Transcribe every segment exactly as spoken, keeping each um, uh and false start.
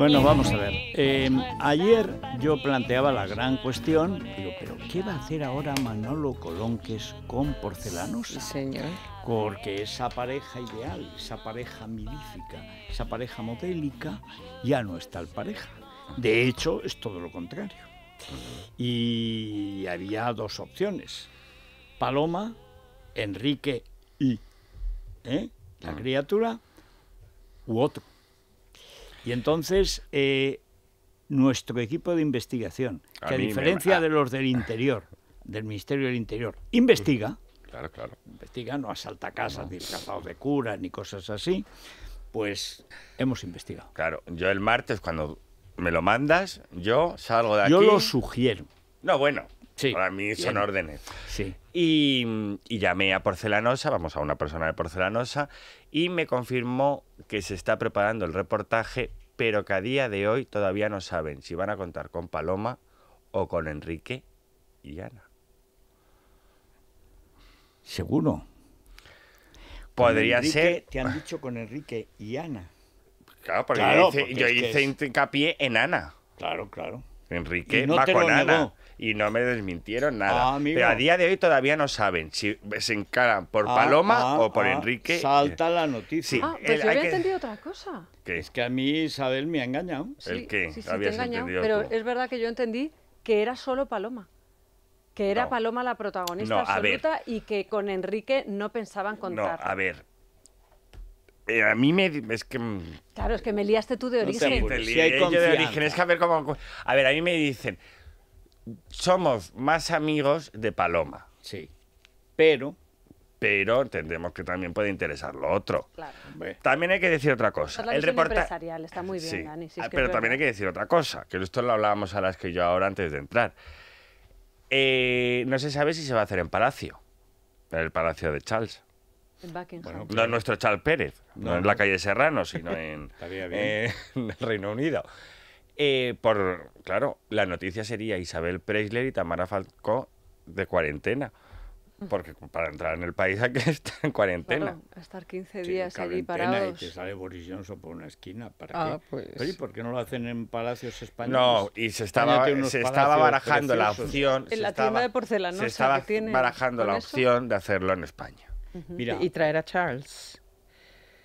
Bueno, vamos a ver. Eh, ayer yo planteaba la gran cuestión, digo, pero ¿qué va a hacer ahora Manolo Colonques con Porcelanosa? Sí, señor. Porque esa pareja ideal, esa pareja midífica, esa pareja modélica, ya no es tal pareja. De hecho, es todo lo contrario. Y había dos opciones. Paloma, Enrique y ¿eh? la criatura u otro. Y entonces, eh, nuestro equipo de investigación, a que a diferencia me... de los del interior, del Ministerio del Interior, investiga, claro, claro. investiga, no asalta casas, no. disfrazados de cura, ni cosas así, pues hemos investigado. Claro, yo el martes, cuando me lo mandas, yo salgo de aquí... Yo lo sugiero. No, bueno, sí, para mí son bien. órdenes. Sí. Y, y llamé a Porcelanosa, vamos a una persona de Porcelanosa, y me confirmó que se está preparando el reportaje, pero que a día de hoy todavía no saben si van a contar con Paloma o con Enrique y Ana. ¿Seguro? Podría Enrique, ser... Te han dicho con Enrique y Ana. Claro, porque claro, yo hice, porque yo hice es... hincapié en Ana. Claro, claro. Enrique no va con Ana. Negó. Y no me desmintieron nada. Ah, pero a día de hoy todavía no saben si se encaran por ah, Paloma ah, o por ah, Enrique. Salta la noticia. Sí, ah, pues él, yo había que... entendido otra cosa. ¿Qué? Es que a mí Isabel me ha engañado. Sí, ¿el qué? Sí, sí, te he engañado, pero tú. Es verdad que yo entendí que era solo Paloma. Que era no. Paloma la protagonista no, absoluta y que con Enrique no pensaban contar. No, a ver. Eh, a mí me... Es que... Claro, es que me liaste tú de origen. No te si hay yo de origen. Es que a ver cómo... A ver, a mí me dicen... Somos más amigos de Paloma. Sí. Pero... Pero entendemos que también puede interesar lo otro. Claro. También hay que decir otra cosa. La el reportaje empresarial está muy bien, sí. Dani. Si es que pero es también hay que decir otra cosa, que esto lo hablábamos a las que yo ahora antes de entrar. Eh, no se sabe si se va a hacer en Palacio, en el Palacio de Charles. En Buckingham. Bueno, claro. No en nuestro Charles Pérez, no, no en la calle Serrano, sino en, eh, en el Reino Unido. Eh, por claro, la noticia sería Isabel Preysler y Tamara Falcó de cuarentena, porque para entrar en el país hay que estar en cuarentena. Claro, estar quince días sí, allí parados. Y te sale Boris Johnson por una esquina. ¿Para ah, qué? Pues... Oye, ¿por qué no lo hacen en palacios españoles? No, y se estaba, se estaba barajando preciosos. la opción... En la tienda de Porcelanosa. Se estaba barajando la opción de hacerlo en España. Uh-huh. Mira. Y traer a Charles...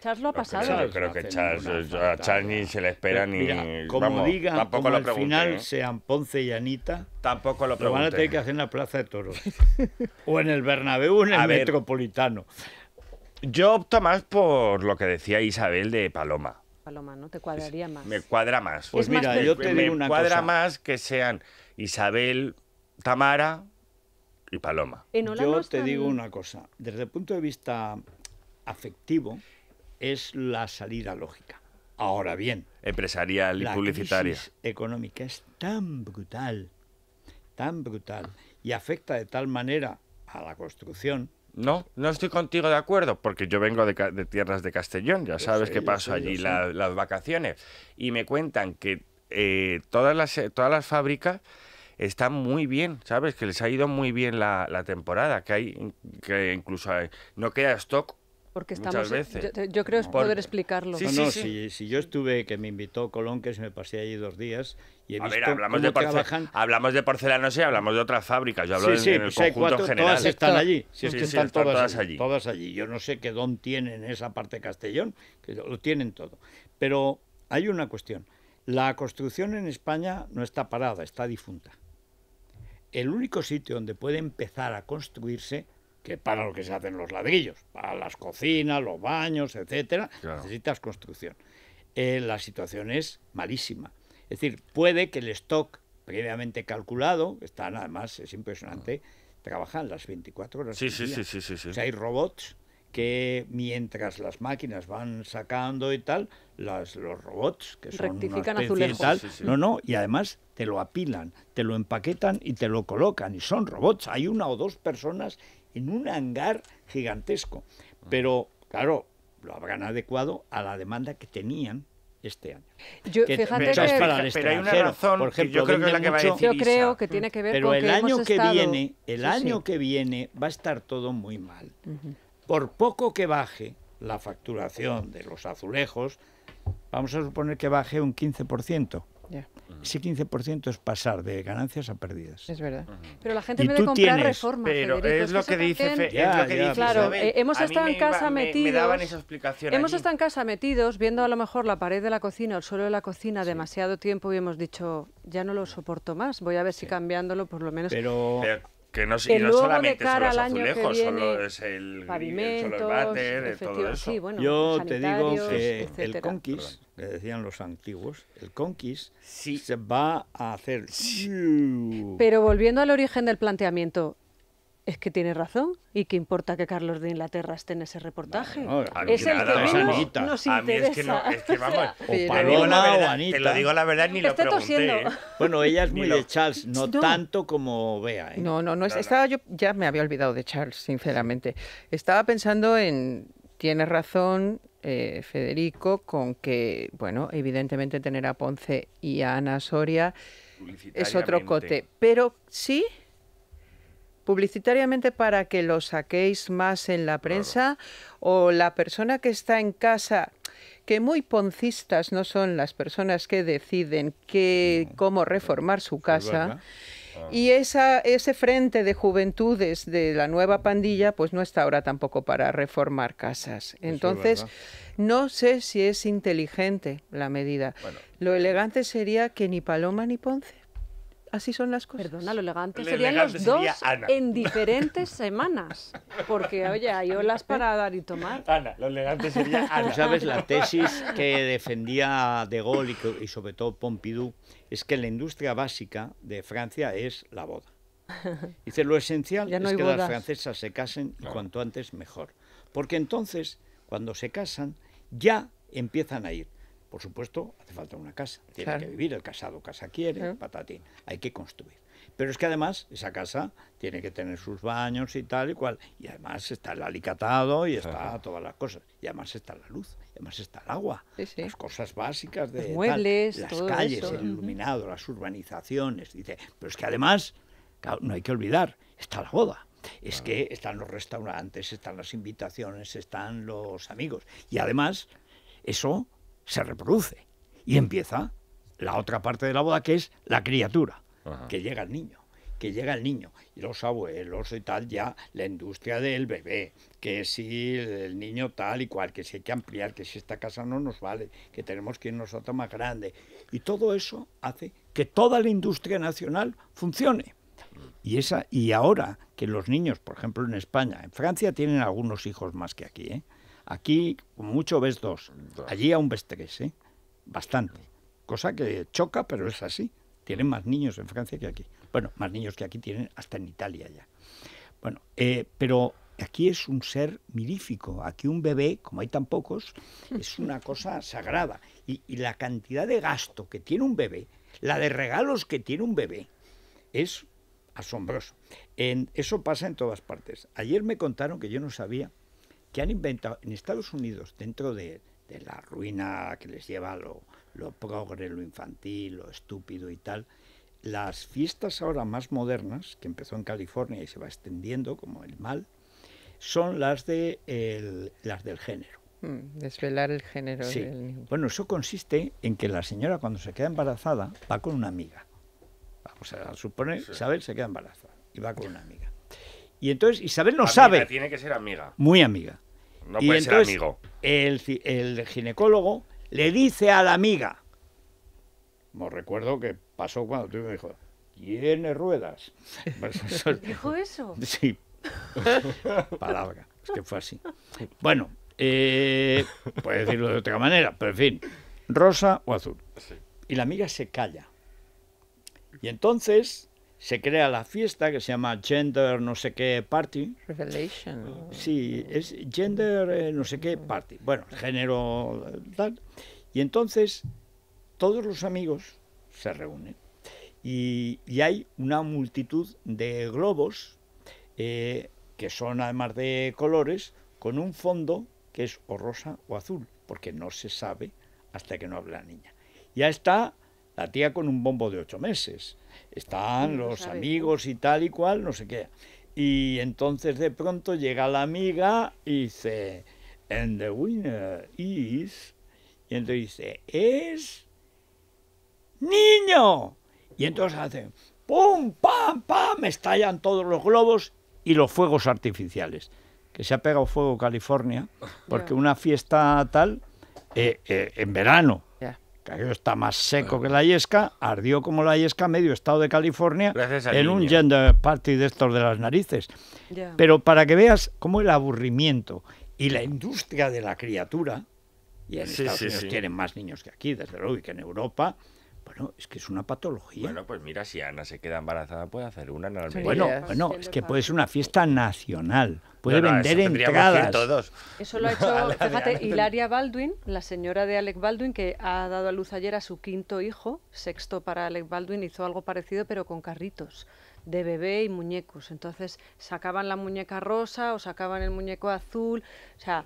Charles lo ha pasado. Yo creo que Charles, a Charles ni se le espera ni... Mira, como vamos, digan, tampoco como lo al pregunté, final ¿eh? sean Ponce y Anita, tampoco lo, lo van a tener que hacer en la Plaza de Toros. O en el Bernabéu, en el a Metropolitano. Ver, yo opto más por lo que decía Isabel de Paloma. Paloma, ¿no? Te cuadraría más. Me cuadra más. Pues es mira, más yo te digo una cosa. Me cuadra más que sean Isabel, Tamara y Paloma. Yo no te tan... digo una cosa. Desde el punto de vista afectivo... Es la salida lógica. Ahora bien, empresarial y publicitaria. La crisis económica es tan brutal, tan brutal, y afecta de tal manera a la construcción. No, no estoy contigo de acuerdo, porque yo vengo de, de tierras de Castellón, ya sabes que paso allí la, las vacaciones, y me cuentan que eh, todas, las, todas las fábricas están muy bien, ¿sabes? Que les ha ido muy bien la, la temporada, que hay que incluso hay, no queda stock. Porque estamos, veces. Yo, yo creo es poder Por... explicarlo. Sí, no, sí, no, sí. Si, si yo estuve, que me invitó Colón, que se me pasé allí dos días, y he visto a ver, hablamos, cómo de trabajan... hablamos de Porcelanosa y hablamos de otras fábricas, yo hablo sí, de, sí, en el pues conjunto cuatro, general. Todas están allí, si sí, es que sí, están, están todas, todas, allí, allí. todas allí. Yo no sé qué don tienen en esa parte de Castellón, que lo tienen todo. Pero hay una cuestión, la construcción en España no está parada, está difunta. El único sitio donde puede empezar a construirse... que para lo que se hacen los ladrillos, para las cocinas, los baños, etcétera, claro. necesitas construcción. Eh, la situación es malísima. Es decir, puede que el stock previamente calculado, están además, es impresionante, trabajan las veinticuatro horas. Sí, sí, sí, sí, sí, sí. O sea, hay robots que mientras las máquinas van sacando y tal, las, los robots, que son rectifican azulejos. Y tal, sí, sí, sí. No, no, y además... te lo apilan, te lo empaquetan y te lo colocan. Y son robots. Hay una o dos personas en un hangar gigantesco. Pero, claro, lo habrán adecuado a la demanda que tenían este año. Yo, que, fíjate que, para el pero hay una razón, por ejemplo, yo creo que, es la que va a decir yo creo que tiene que ver pero con el que año hemos que estado... viene, el sí, año sí. que viene va a estar todo muy mal. Uh-huh. Por poco que baje la facturación de los azulejos, vamos a suponer que baje un quince por ciento. Yeah. Ese quince por ciento es pasar de ganancias a pérdidas. Es verdad. Pero la gente en vez de comprar reformas. Pero Federico, es, lo que dice, fe, ya, es lo que ya, dice. Claro, eh, hemos estado en casa iba, metidos. Me, me daban esa explicación hemos allí. estado en casa metidos, viendo a lo mejor la pared de la cocina, el suelo de la cocina, sí. demasiado tiempo y hemos dicho, ya no lo soporto más, voy a ver sí. si cambiándolo por lo menos. Pero... Pero que no, que y no solamente son los azulejos, solo es el pavimento, el váter, todo eso. Sí, bueno, yo te digo que etcétera. el conquis, que decían los antiguos, el conquis sí. se va a hacer. Sí. Pero volviendo al origen del planteamiento, es que tiene razón y que importa que Carlos de Inglaterra esté en ese reportaje. Bueno, no, es el que menos nos interesa. A mí es que no, es que vamos, o Paloma o Anita. Te lo digo la verdad, ni lo pregunté. ¿eh? Bueno, ella es muy de Charles, no, no tanto como Bea. ¿eh? No, no, no. Es, estaba, yo ya me había olvidado de Charles, sinceramente. Estaba pensando en, tiene razón eh, Federico, con que, bueno, evidentemente tener a Ponce y a Ana Soria es otro cote. Pero sí... publicitariamente para que lo saquéis más en la prensa, claro. o la persona que está en casa, que muy poncistas no son las personas que deciden que, no. cómo reformar su casa, ah. y esa, ese frente de juventudes de la nueva pandilla pues no está ahora tampoco para reformar casas. Entonces, no sé si es inteligente la medida. Bueno. Lo elegante sería que ni Paloma ni Ponce. Así son las cosas. Perdona, lo elegante lo serían elegante los sería dos Ana. en diferentes semanas. Porque, oye, hay olas para dar y tomar. Ana, lo elegante sería Ana. Tú sabes, la tesis que defendía De Gaulle y, que, y sobre todo Pompidou es que la industria básica de Francia es la boda. Dice, lo esencial no es que bodas. las francesas se casen y cuanto antes mejor. Porque entonces, cuando se casan, ya empiezan a ir. Por supuesto, hace falta una casa, tiene claro. que vivir, el casado casa quiere, ¿Eh? patatín, hay que construir. Pero es que además esa casa tiene que tener sus baños y tal y cual, y además está el alicatado y está claro. todas las cosas, y además está la luz, y además está el agua, sí, sí. las cosas básicas de los muebles, tal, las calles, eso. el iluminado, las urbanizaciones, dice, pero es que además, claro, no hay que olvidar, está la boda. Es que están los restaurantes, están las invitaciones, están los amigos, y además eso... se reproduce y empieza la otra parte de la boda, que es la criatura, Ajá. que llega el niño, que llega el niño, y los abuelos y tal, ya la industria del bebé, que si el niño tal y cual, que si hay que ampliar, que si esta casa no nos vale, que tenemos que irnos a otra más grande. Y todo eso hace que toda la industria nacional funcione. Y, esa, y ahora que los niños, por ejemplo en España, en Francia tienen algunos hijos más que aquí, ¿eh? Aquí, como mucho, ves dos. Allí aún ves tres, ¿eh? Bastante. Cosa que choca, pero es así. Tienen más niños en Francia que aquí. Bueno, más niños que aquí tienen hasta en Italia ya. Bueno, eh, pero aquí es un ser mirífico. Aquí un bebé, como hay tan pocos, es una cosa sagrada. Y, y la cantidad de gasto que tiene un bebé, la de regalos que tiene un bebé, es asombroso. En, eso pasa en todas partes. Ayer me contaron que yo no sabía... que han inventado en Estados Unidos, dentro de, de la ruina que les lleva lo, lo progre, lo infantil, lo estúpido y tal, las fiestas ahora más modernas, que empezó en California y se va extendiendo como el mal, son las, de el, las del género. Mm, desvelar el género. Sí. Del niño. Bueno, eso consiste en que la señora cuando se queda embarazada va con una amiga. Vamos a suponer, sí. Isabel se queda embarazada y va con una amiga. Y entonces Isabel no amiga, sabe. Tiene que ser amiga. Muy amiga. No y puede entonces, ser amigo. El, el ginecólogo le dice a la amiga, como recuerdo que pasó cuando tú me dijo, tiene ruedas. ¿Dijo eso? Sí. Palabra, es que fue así. Bueno, eh, puede decirlo de otra manera, pero en fin, rosa o azul. Sí. Y la amiga se calla. Y entonces se crea la fiesta que se llama Gender no sé qué party. Revelation. Sí, es Gender eh, no sé qué party. Bueno, género tal. Y entonces todos los amigos se reúnen. Y, y hay una multitud de globos eh, que son además de colores con un fondo que es o rosa o azul, porque no se sabe hasta que no habla la niña. Ya está la tía con un bombo de ocho meses. Están no los sabe. amigos y tal y cual, no sé qué. Y entonces de pronto llega la amiga y dice, and the winner is... Y entonces dice, es niño. Y entonces hace pum, pam, pam, estallan todos los globos y los fuegos artificiales. Que se ha pegado fuego California, porque yeah. una fiesta tal, eh, eh, en verano, yeah. que aquello está más seco que la yesca, ardió como la yesca medio estado de California en niño. un gender party de estos de las narices. Yeah. Pero para que veas cómo el aburrimiento y la industria de la criatura, y en sí, Estados sí, Unidos sí. tienen más niños que aquí, desde luego, y que en Europa... Bueno, es que es una patología. Bueno, pues mira, si Ana se queda embarazada, puede hacer una en Almería. Bueno, bueno, es que puede ser una fiesta nacional. Puede no, no, vender entradas. Todos. Eso lo ha hecho, no, fíjate, Hilaria Baldwin, la señora de Alec Baldwin, que ha dado a luz ayer a su quinto hijo, sexto para Alec Baldwin, hizo algo parecido, pero con carritos de bebé y muñecos. Entonces sacaban la muñeca rosa o sacaban el muñeco azul. O sea,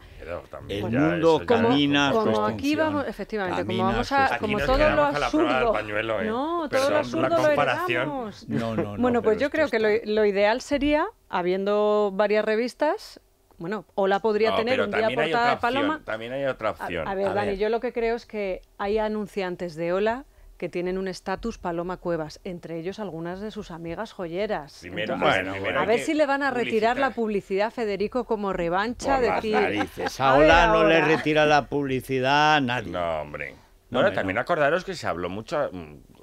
el mundo camina. Como aquí vamos, efectivamente, como vamos a, como todo lo absurdo. Pañuelo, ¿eh? No, todo Pero lo absurdo lo heredamos. No, no, no, bueno, pues yo creo que lo, lo ideal sería, habiendo varias revistas. Bueno, Hola podría no, tener un día portada de Paloma. Opción, también hay otra opción. A, a ver, a Dani, ver. yo lo que creo es que hay anunciantes de Hola que tienen un estatus Paloma Cuevas, entre ellos algunas de sus amigas joyeras. Primero, Entonces, bueno, primero a ver si le van a retirar publicitar. la publicidad a Federico como revancha. De decir, narices. A Hola no ahora. le retira la publicidad a nadie. No, hombre. No, bueno, no, también no. acordaros que se habló mucho,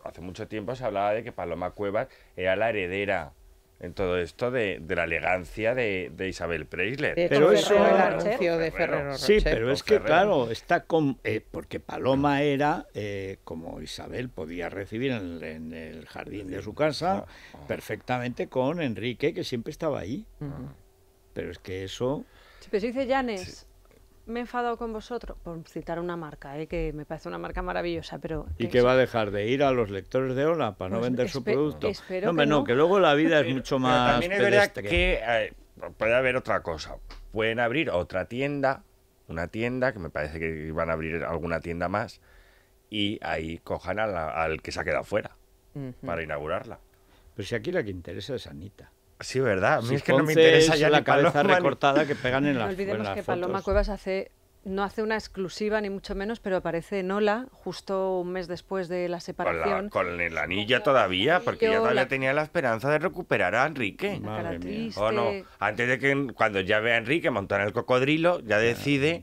hace mucho tiempo se hablaba de que Paloma Cuevas era la heredera en todo esto de, de la elegancia de, de Isabel Preysler. De pero eso de Ferrero Rocher. Sí, pero es que Ferrero. claro, está con, eh, porque Paloma era, eh, como Isabel podía recibir en, en el jardín de su casa, oh, oh. perfectamente con Enrique, que siempre estaba ahí. Uh -huh. Pero es que eso... Sí, pero se dice Llanes, sí. me he enfadado con vosotros, por citar una marca, eh, que me parece una marca maravillosa, pero... Y que va a dejar de ir a los lectores de Hola para no pues vender su producto. No, hombre, no, no, que luego la vida es mucho más... También es verdad que eh, puede haber otra cosa. Pueden abrir otra tienda, una tienda, que me parece que van a abrir alguna tienda más, y ahí cojan a la, al que se ha quedado fuera uh-huh. para inaugurarla. Pero si aquí la que interesa es Anita. Sí, verdad. A mí si es que Ponce no me interesa ya la cabeza Paloma, recortada que pegan en las, no olvidemos en las que fotos. Paloma Cuevas hace, no hace una exclusiva, ni mucho menos, pero aparece en Hola, justo un mes después de la separación. Con, la, con el anillo todavía, porque ella todavía la... tenía la esperanza de recuperar a Enrique. Madre mía. O no, antes de que, cuando ya vea a Enrique montar el cocodrilo, ya decide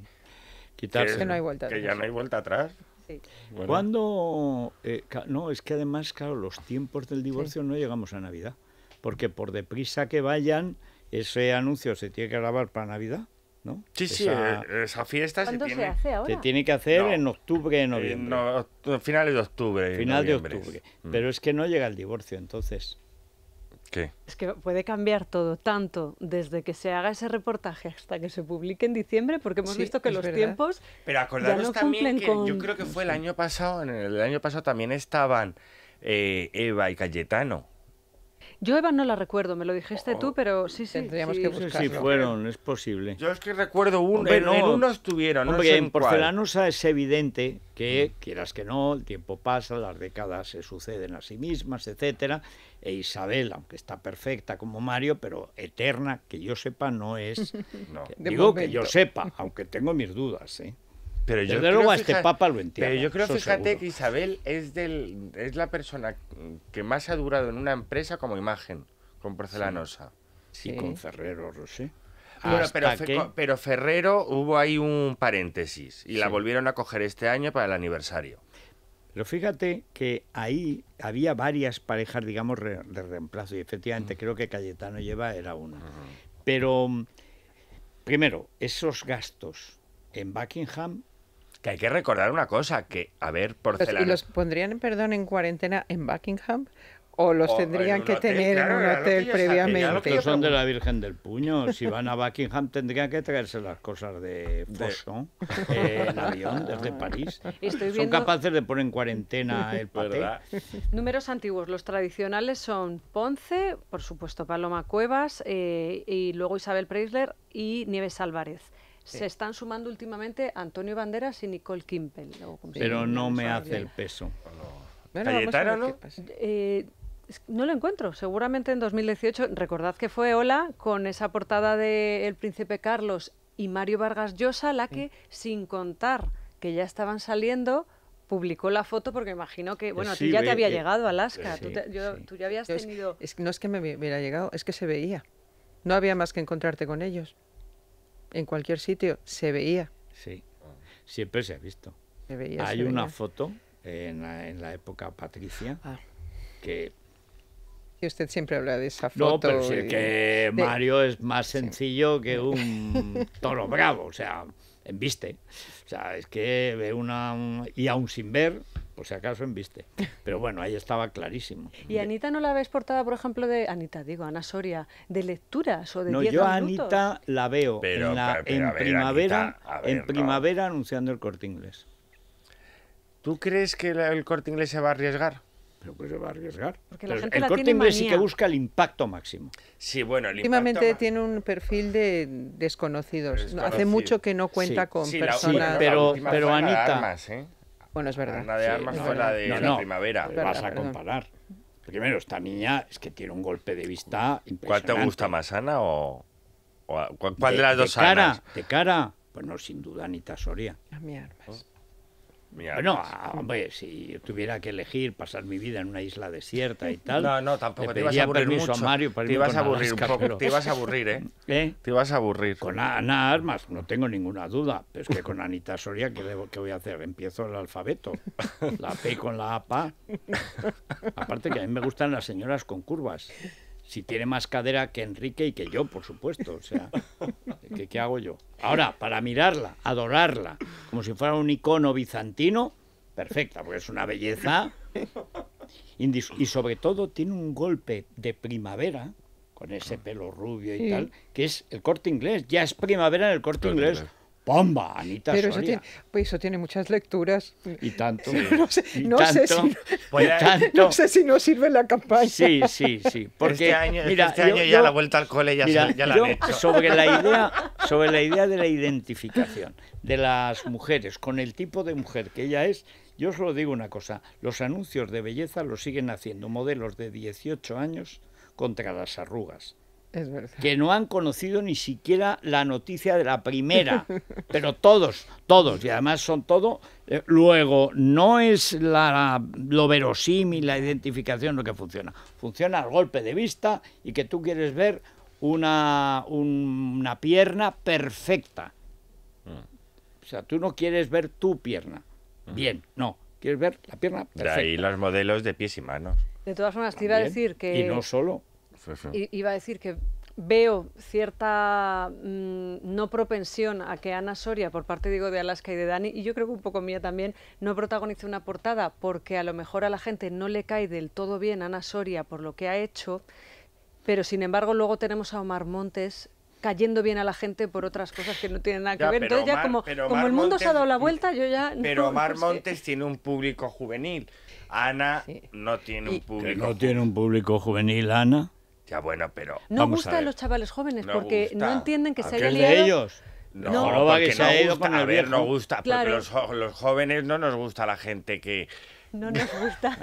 quitarse. Que, que no hay vuelta atrás. Que ya no hay vuelta atrás. Sí. Bueno. Cuando eh, no, es que además, claro, los tiempos del divorcio sí. no llegamos a Navidad. Porque por deprisa que vayan, ese anuncio se tiene que grabar para Navidad, ¿no? Sí, esa, sí, esa fiesta se tiene, se, hace ahora? se tiene que hacer no. en octubre, en noviembre. Eh, no, finales de octubre. Final de octubre. Mm. Pero es que no llega el divorcio, entonces. ¿Qué? Es que puede cambiar todo, tanto desde que se haga ese reportaje hasta que se publique en diciembre, porque hemos sí, visto que los verdad. tiempos. Pero acordaros ya no también que con... yo creo que fue el año pasado, en el año pasado también estaban eh, Eva y Cayetano. Yo Eva no la recuerdo, me lo dijiste oh, tú, pero sí, sí. Tendríamos sí, que buscarlo. Sí, fueron, es posible. Yo es que recuerdo uno, hombre, en, no, en uno estuvieron, hombre, no sé en, en Porcelanosa es evidente que, quieras que no, el tiempo pasa, las décadas se suceden a sí mismas, etcétera. E Isabel, aunque está perfecta como Mario, pero eterna, que yo sepa, no es... no. Digo momento. que yo sepa, aunque tengo mis dudas, ¿eh? Pero Desde yo luego creo, a este fíjate, Papa lo entiendo. Pero yo creo, fíjate, seguro. que Isabel es, del, es la persona que más ha durado en una empresa como imagen, con Porcelanosa. Sí, sí. Y con Ferrero Rocher. Bueno, pero, que... pero Ferrero hubo ahí un paréntesis y sí. la volvieron a coger este año para el aniversario. Pero fíjate que ahí había varias parejas, digamos, re, de reemplazo y efectivamente uh-huh. creo que Cayetano lleva era una. Uh-huh. Pero, primero, esos gastos en Buckingham... Que hay que recordar una cosa, que, a ver, Porcelanosa... ¿Y los pondrían, perdón, en cuarentena en Buckingham? ¿O los o tendrían que hotel, tener claro, en un hotel previamente? Los son de la Virgen del Puño. Si van a Buckingham tendrían que traerse las cosas de Fosson, de... en avión, desde París. Estoy viendo... Son capaces de poner en cuarentena el paté. ¿Verdad? Números antiguos. Los tradicionales son Ponce, por supuesto Paloma Cuevas, eh, y luego Isabel Preysler y Nieves Álvarez. Sí. Se están sumando últimamente Antonio Banderas y Nicole Kimpel. ¿no? Pero no me hace el peso. Bueno, ¿Cayetano no? Eh, no lo encuentro. Seguramente en dos mil dieciocho, recordad que fue Hola, con esa portada de El Príncipe Carlos y Mario Vargas Llosa, la que, sí. sin contar que ya estaban saliendo, publicó la foto porque imagino que, bueno, sí, a ti ya ve, te había eh, llegado Alaska, eh, sí, tú, te, yo, sí. tú ya habías es, tenido... Es, no es que me hubiera llegado, es que se veía. No había más que encontrarte con ellos. En cualquier sitio se veía. Sí, siempre se ha visto. Se veía, Hay se una veía. foto en la, en la época Patricia ah. que... Y usted siempre habla de esa foto. No, pero es y... que Mario de... es más sencillo sí. que un toro bravo, o sea... Embiste, o sea, es que ve una... Un, y aún sin ver, por si acaso embiste. Pero bueno, ahí estaba clarísimo. ¿Y Anita no la ves portada, por ejemplo, de... Anita, digo, Ana Soria, de lecturas o de diez minutos? No, yo a Anita la veo pero, en, la, pero, en ver, primavera Anita, ver, en no. primavera anunciando el Corte Inglés. ¿Tú crees que la, el Corte Inglés se va a arriesgar? Pero pues se va a arriesgar. Porque la gente el la Corte Inglés manía. sí que busca el impacto máximo. Sí, bueno, el Últimamente impacto tiene un perfil de desconocidos. Desconocido. Hace mucho que no cuenta sí. con sí, personas... Sí, pero, la pero Anita... La de Armas, ¿eh? Bueno, es verdad. Ana de Armas sí, fue la de no, la no, primavera. Verdad, vas a perdón. comparar. Primero, esta niña es que tiene un golpe de vista impresionante. ¿Cuál te gusta más, Ana o...? o ¿Cuál de, de las dos de cara, Anas? ¿De cara? Pues no, sin duda, Anita Soria. A mi Armas. Bueno, hombre, si yo tuviera que elegir pasar mi vida en una isla desierta y tal... No, no, tampoco te ibas a aburrir mucho. A Mario para te ibas a aburrir Alaska, un poco, pero... te ibas a aburrir, ¿eh? ¿eh? Te ibas a aburrir. Con Ana Armas, no tengo ninguna duda, pero es que con Anita Soria, ¿qué, debo, qué voy a hacer? Empiezo el alfabeto, la P con la A, pa. Aparte que a mí me gustan las señoras con curvas. Si tiene más cadera que Enrique y que yo, por supuesto. O sea, ¿qué, qué hago yo? Ahora, para mirarla, adorarla, como si fuera un icono bizantino, perfecta, porque es una belleza. Y sobre todo tiene un golpe de primavera, con ese pelo rubio y sí. tal, que es el Corte Inglés. Ya es primavera en el Corte Pero Inglés. ¡Bomba, Anita Pero Soria! Eso tiene, pues eso tiene muchas lecturas. Y tanto. No sé si no sirve la campaña. Sí, sí, sí. Porque este año, mira, este año yo, ya yo, la vuelta al cole ya, mira, se, ya la yo, han hecho. Sobre la, idea, sobre la idea de la identificación de las mujeres con el tipo de mujer que ella es, yo solo digo una cosa. Los anuncios de belleza los siguen haciendo modelos de dieciocho años contra las arrugas. Es verdad. Que no han conocido ni siquiera la noticia de la primera, pero todos, todos, y además son todos. Eh, luego, no es la, lo verosímil, la identificación lo que funciona. Funciona al golpe de vista y que tú quieres ver una, un, una pierna perfecta. O sea, tú no quieres ver tu pierna. Bien, no, quieres ver la pierna perfecta. De ahí los modelos de pies y manos. De todas formas, te iba a decir que... Y no solo... Iba a decir que veo cierta mmm, no propensión a que Ana Soria, por parte digo de Alaska y de Dani, y yo creo que un poco mía también, no protagonice una portada porque a lo mejor a la gente no le cae del todo bien Ana Soria por lo que ha hecho, pero sin embargo luego tenemos a Omar Montes cayendo bien a la gente por otras cosas que no tienen nada que ya, ver. Entonces Omar, ya como, como el mundo Montes, se ha dado la vuelta, yo ya... Pero no, Omar no sé. Montes tiene un público juvenil. Ana sí. no tiene y, un público... ¿No tiene un público juvenil, Ana? Ya, bueno, pero... No gusta a los chavales jóvenes no porque gusta. no entienden que se haya liado... de ellos? No, no, no porque que se no gusta, con a ver, no gusta, claro. porque los, los jóvenes no nos gusta la gente que... No nos gusta.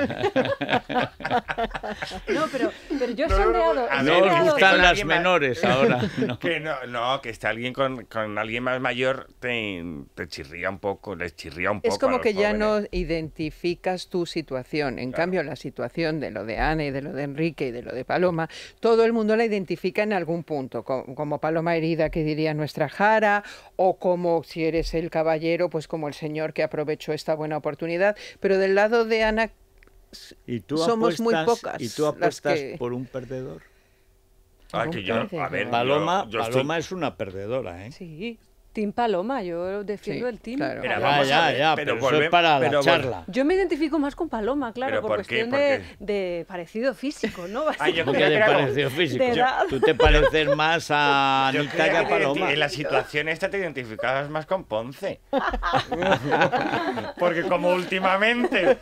no, pero, pero yo he no, sondeado... No, no nos gustan las menores más, ahora. No. Que no, no, que esté alguien con, con alguien más mayor te, te chirría un poco, les chirría un poco. Es como que ya jóvenes. no identificas tu situación. En claro. cambio, la situación de lo de Ana y de lo de Enrique y de lo de Paloma, todo el mundo la identifica en algún punto, como, como Paloma herida, que diría nuestra Jara, o como si eres el caballero, pues como el señor que aprovechó esta buena oportunidad. Pero del lado de Ana ¿Y tú somos apuestas, muy pocas. ¿Y tú apuestas que... por un perdedor? Ah, que yo, a ver, Paloma, yo, yo Paloma estoy... es una perdedora, ¿eh? Sí, Team Paloma, yo defiendo sí, el Team. Claro. Pero, ya, ya, ya, pero, pero volvemos, eso es para pero la charla. Yo me identifico más con Paloma, claro, por, por cuestión ¿por de, de parecido físico, ¿no? Ah, yo creo que de parecido físico. De tú te pareces más a Anita que a Paloma. En la situación esta te identificabas más con Ponce. Porque como últimamente...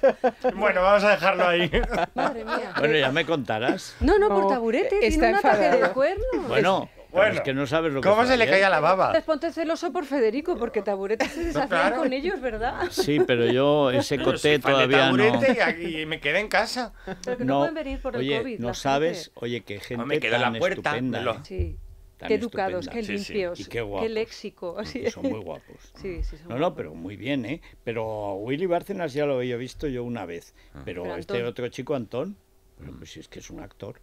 Bueno, vamos a dejarlo ahí. Madre mía. Bueno, ya me contarás. No, no, por taburete, está tiene un enfadado. ataque de cuernos. Bueno... Bueno, es que no sabes lo ¿Cómo que se le caía la baba? Te ponte celoso por Federico, porque taburete se deshacían no, claro. con ellos, ¿verdad? Sí, pero yo ese coté si todavía no... Y, y me quedé en casa. Pero que no, no pueden venir por el oye, COVID. No sabes, gente. oye, que gente no, me quedo tan en la puerta, estupenda. Lo... Sí. Qué educados, estupenda. Qué limpios, sí, sí. Qué, qué léxico. Sí. Son muy guapos. Sí, sí, son no, no, pero muy bien, ¿eh? Pero Willy Bárcenas ya lo había visto yo una vez. Ah. Pero, pero este Antón. Otro chico, Antón, pero pues es que es un actor.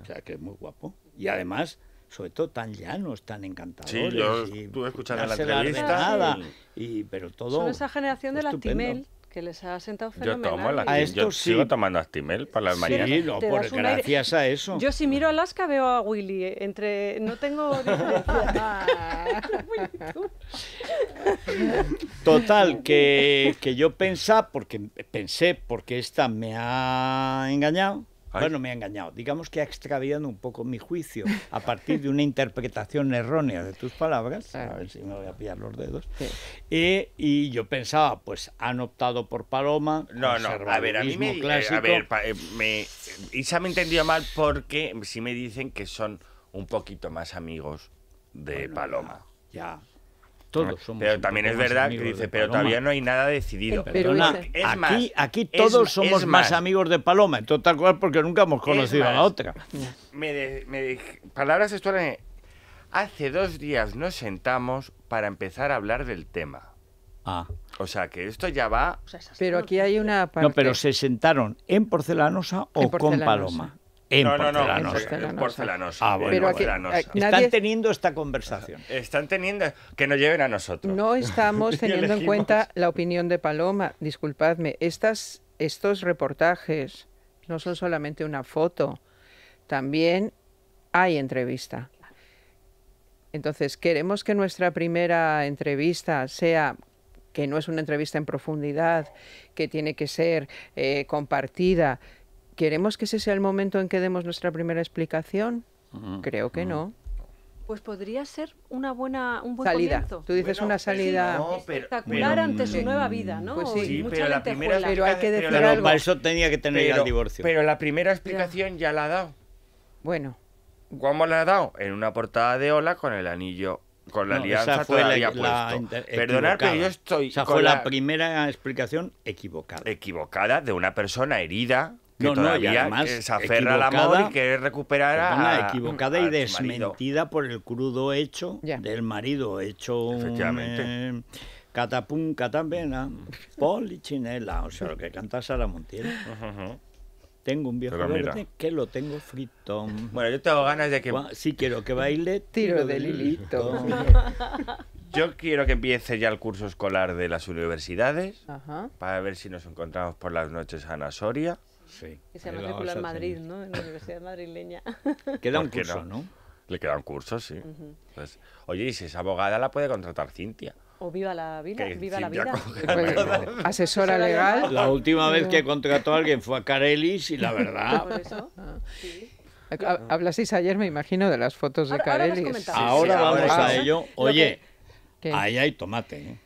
O sea, que es muy guapo. Y además, sobre todo, tan llanos, tan encantadores. Sí, yo estuve escuchando la entrevista. Nada, y, pero todo... Son esa generación de la Timel. Que les ha sentado fenomenal. Yo tomo la, a esto yo sí. sigo tomando Actimel para las sí, mañanas. No, por gracias aire. A eso. Yo si miro Alaska veo a Willy. Eh, entre No tengo diferencia. Total, que, que yo pensá, porque pensé, porque esta me ha engañado. Ay. Bueno, me ha engañado. Digamos que ha extraviado un poco mi juicio a partir de una interpretación errónea de tus palabras. Claro. A ver si me voy a pillar los dedos. Sí. Eh, y yo pensaba, pues han optado por Paloma. No, no, a ver, a mí me... Clásico. A ver, me, Isa me entendió mal porque sí me dicen que son un poquito más amigos de bueno, Paloma. Ya. Todos somos pero también es verdad que dice, pero todavía no hay nada decidido. Perdona, es aquí, más, aquí todos es, somos es más, más amigos de Paloma, en total cual porque nunca hemos conocido más, a la otra. Me de, me de, palabras textuales. Hace dos días nos sentamos para empezar a hablar del tema. Ah. O sea, que esto ya va... Pero aquí hay una parte... No, pero ¿se sentaron en Porcelanosa o en Porcelanosa. Con Paloma? En no, no, no, en Porcelanosa. Porcelanosa. Ah, bueno, pero aquí, Porcelanosa. Aquí, nadie... Están teniendo esta conversación. Están teniendo... Que nos lleven a nosotros. No estamos teniendo en cuenta la opinión de Paloma. Disculpadme, estas, estos reportajes no son solamente una foto. También hay entrevista. Entonces, queremos que nuestra primera entrevista sea... que no es una entrevista en profundidad, que tiene que ser eh, compartida... ¿Queremos que ese sea el momento en que demos nuestra primera explicación? Uh-huh. Creo que uh-huh. no. Pues podría ser una buena, un buen salida. Comienzo. Tú dices bueno, una salida no, pero, espectacular pero, ante su nueva vida, ¿no? Pues sí, sí pero la primera pero hay que decir pero algo. Para eso tenía que tener pero, el divorcio. Pero la primera explicación ya, ya la ha dado. Bueno. ¿Cómo la ha dado? En una portada de Hola con el anillo. Con la no, alianza fue todavía la, puesto. La Perdonad, pero yo estoy... Esa fue la, la primera explicación equivocada. Equivocada de una persona herida... Que no, no, y además se aferra al amor y quiere recuperar a... Equivocada y desmentida por el crudo hecho yeah. del marido, hecho un catapum, catambena, polichinela, o sea, lo que canta Sara Montiel. Uh-huh. Tengo un viejo verde que lo tengo frito. Bueno, yo tengo ganas de que... Si quiero que baile, tiro de hilito. Yo quiero que empiece ya el curso escolar de las universidades, uh-huh. para ver si nos encontramos por las noches a Ana Soria. Sí. Que se matricula en Madrid, tener. ¿No? En la Universidad madrileña. Queda un curso, ¿no? ¿no? Le queda un curso, sí. Uh-huh. Entonces, oye, y si es abogada la puede contratar Cintia. O Viva la Vida, Viva la Vida. Asesora, Asesora legal. La última vez que contrató a alguien fue a Carelis y la verdad... ¿Por eso? Sí. Hablasteis ayer, me imagino, de las fotos de ahora, Carelis. Ahora, sí, ahora vamos a ello. Oye, que, ahí hay tomate. ¿Eh?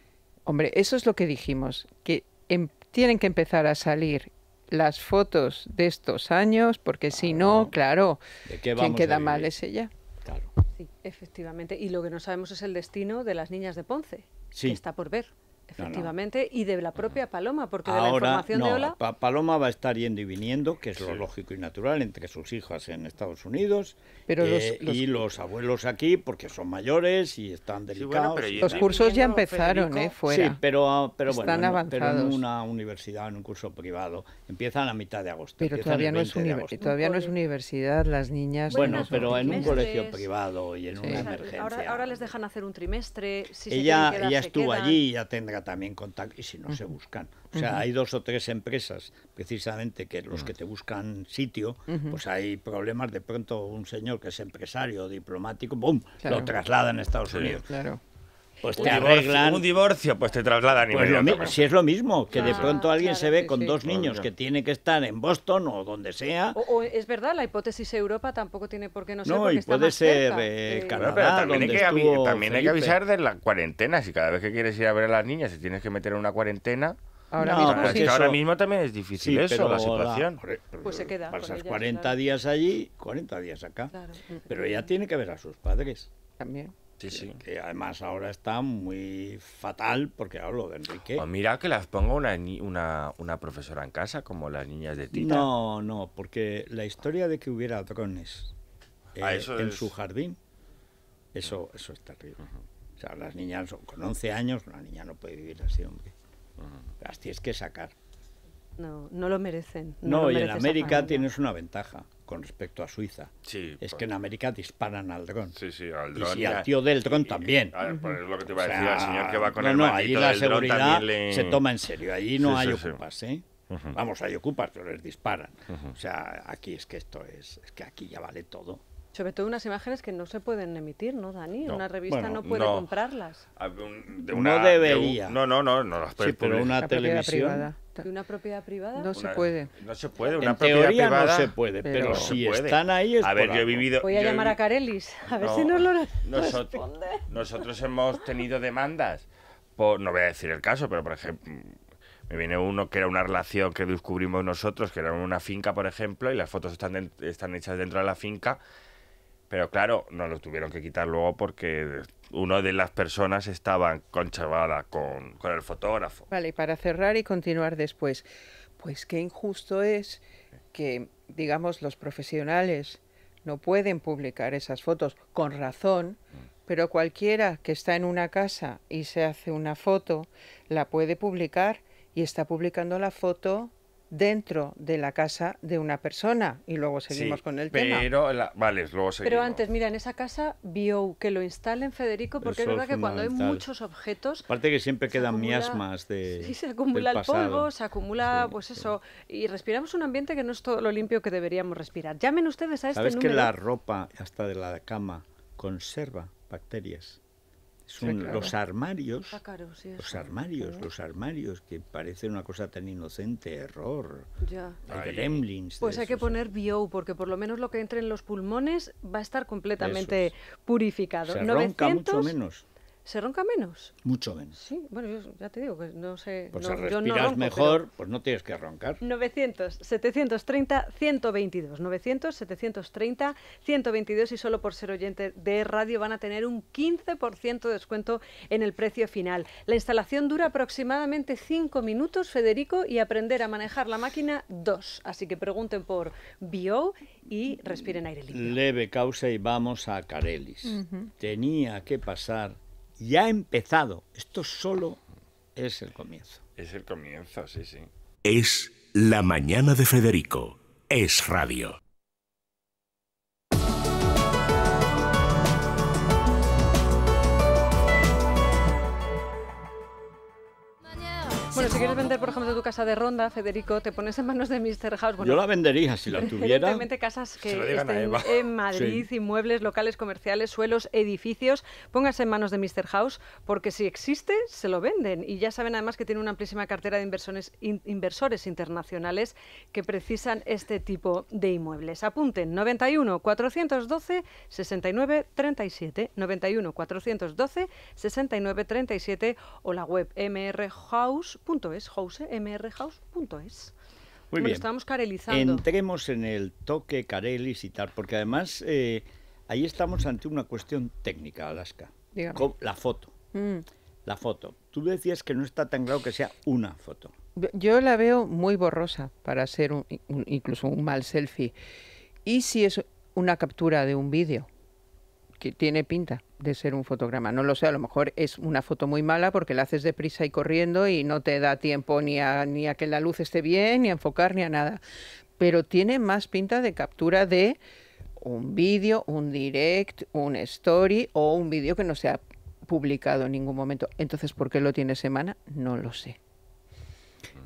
Hombre, eso es lo que dijimos, que en, tienen que empezar a salir... las fotos de estos años, porque si no, claro, quien queda mal es ella. Claro. Sí, efectivamente. Y lo que no sabemos es el destino de las niñas de Ponce, sí. que está por ver, efectivamente, no, no. y de la propia Paloma, porque ahora, de la información no, de Hola... Pa Paloma va a estar yendo y viniendo, que es sí. lo lógico y natural, entre sus hijas en Estados Unidos pero eh, los, los... y los abuelos aquí, porque son mayores y están delicados. Sí, bueno, y los también. Cursos ya empezaron, Federico, eh, fuera. Sí, pero, pero están bueno, avanzados. Pero en una universidad, en un curso privado, empiezan a mitad de agosto. Pero todavía no, es de agosto. todavía no es universidad, las niñas... Bueno, no pero en un colegio privado y en sí. una emergencia. Ahora, ahora les dejan hacer un trimestre. Si ella se quedar, ella se estuvo quedan. allí, ya tendrá también contacto y si no uh-huh. se buscan. O sea, uh-huh. hay dos o tres empresas precisamente que los uh-huh. que te buscan sitio, uh-huh. pues hay problemas. De pronto un señor que es empresario, diplomático, ¡bum! Claro. Lo trasladan a Estados sí. Unidos. Claro. Pues te un arreglan... Divorcio, un divorcio, pues te trasladan pues inmediatamente. Si es lo mismo, que ah, de pronto alguien claro, se ve con sí. dos niños que tiene que estar en Boston o donde sea. O, o es verdad, la hipótesis Europa tampoco tiene por qué no ser. No, y puede ser eh, eh, Canadá, pero también, donde hay, que avi también hay que avisar de la cuarentena. Si cada vez que quieres ir a ver a las niñas, si tienes que meter en una cuarentena... Ahora, no, mismo, pues eso, ahora mismo también es difícil sí, eso, pero la situación. La, pues se queda. Pasas ella, cuarenta claro. días allí, cuarenta días acá. Claro. Pero ella tiene que ver a sus padres. También. Sí, sí. Que además ahora está muy fatal porque hablo de Enrique. Pues mira que las ponga una, una, una profesora en casa, como las niñas de Tita. No, no, porque la historia de que hubiera drones ah, eh, en es... su jardín. Eso, eso es terrible. Uh-huh. O sea, las niñas, con once años, una niña no puede vivir así, hombre. Uh-huh. Las tienes que sacar. No, no lo merecen. No, no lo y merece en América tienes una ventaja con respecto a Suiza. Sí, es por... que en América disparan al dron. Sí, sí, al dron. Y si al tío del dron también. A ver, pues es lo que te iba a decir, o sea, al señor que va con no, el no, allí la del seguridad le... se toma en serio. Allí no sí, hay sí, ocupas, sí. ¿eh? Uh-huh. Vamos, hay ocupas, pero les disparan. Uh-huh. O sea, aquí es que esto es... Es que aquí ya vale todo. Sobre todo unas imágenes que no se pueden emitir, ¿no, Dani? No. Una revista bueno, no puede no. comprarlas. De una, no debería. De un, no, no, no, no las puede sí, pero una televisión... ¿De una propiedad privada? No se una, puede. No se puede, una en propiedad privada. No se puede, pero, pero si puede. Están ahí es a ver, yo he vivido. Voy a llamar a Carelis, a ver no, si nos lo responde. Nosotros hemos tenido demandas, por, no voy a decir el caso, pero por ejemplo, me viene uno que era una relación que descubrimos nosotros, que era una finca, por ejemplo, y las fotos están, están hechas dentro de la finca, pero claro, nos lo tuvieron que quitar luego porque... Una de las personas estaba conchavada con, con el fotógrafo. Vale, y para cerrar y continuar después, pues qué injusto es que, digamos, los profesionales no pueden publicar esas fotos con razón, pero cualquiera que está en una casa y se hace una foto, la puede publicar y está publicando la foto dentro de la casa de una persona y luego seguimos sí, con el pero tema. La, vale, luego seguimos. Pero antes, mira, en esa casa vio que lo instalen, Federico, porque eso es verdad es que cuando hay muchos objetos... Aparte que siempre quedan acumula, miasmas de sí, se acumula el polvo, se acumula, sí, pues eso, sí. Y respiramos un ambiente que no es todo lo limpio que deberíamos respirar. Llamen ustedes a este número. ¿Sabes que la ropa, hasta de la cama, conserva bacterias? Son sí, claro. Los armarios, caro, sí, los armarios, claro. los armarios, que parece una cosa tan inocente, error, ya. Hay gremlins. Pues hay esos. Que poner bio, porque por lo menos lo que entre en los pulmones va a estar completamente esos. Purificado. Se novecientos, ronca mucho menos. ¿Se ronca menos? Mucho menos. Sí, bueno, yo ya te digo que no sé... Pues no, si respiras yo no ronco, mejor, pero... pues no tienes que roncar. novecientos, setecientos treinta, ciento veintidós. novecientos, setecientos treinta, ciento veintidós y solo por ser oyente de radio van a tener un quince por ciento de descuento en el precio final. La instalación dura aproximadamente cinco minutos, Federico, y aprender a manejar la máquina dos. Así que pregunten por bio y respiren aire limpio. Leve causa y vamos a Carelis. Uh-huh. Tenía que pasar... Ya ha empezado. Esto solo es el comienzo. Es el comienzo, sí, sí. Es la mañana de Federico. Es radio. Bueno, si quieres vender, por ejemplo, tu casa de Ronda, Federico, te pones en manos de mister House. Bueno, yo la vendería si la tuviera. Evidentemente casas que estén en Madrid, sí. Inmuebles, locales comerciales, suelos, edificios. Póngase en manos de mister House, porque si existe, se lo venden. Y ya saben además que tiene una amplísima cartera de inversiones, in, inversores internacionales que precisan este tipo de inmuebles. Apunten, noventa y uno, cuatrocientos doce, sesenta y nueve, treinta y siete, noventa y uno, cuatrocientos doce, sesenta y nueve, treinta y siete o la web mrhouse punto com. .es, house, mrhouse punto es. Muy bueno, bien. Estamos carelizando. Entremos en el toque Carelis y tal, porque además eh, ahí estamos ante una cuestión técnica, Alaska. Dígame. La foto. Mm. La foto. Tú decías que no está tan claro que sea una foto. Yo la veo muy borrosa para ser un, un, incluso un mal selfie. Y si es una captura de un vídeo, que tiene pinta de ser un fotograma. No lo sé, a lo mejor es una foto muy mala porque la haces deprisa y corriendo y no te da tiempo ni a, ni a que la luz esté bien, ni a enfocar, ni a nada. Pero tiene más pinta de captura de un vídeo, un direct, un story o un vídeo que no se ha publicado en ningún momento. Entonces, ¿por qué lo tiene Semana? No lo sé.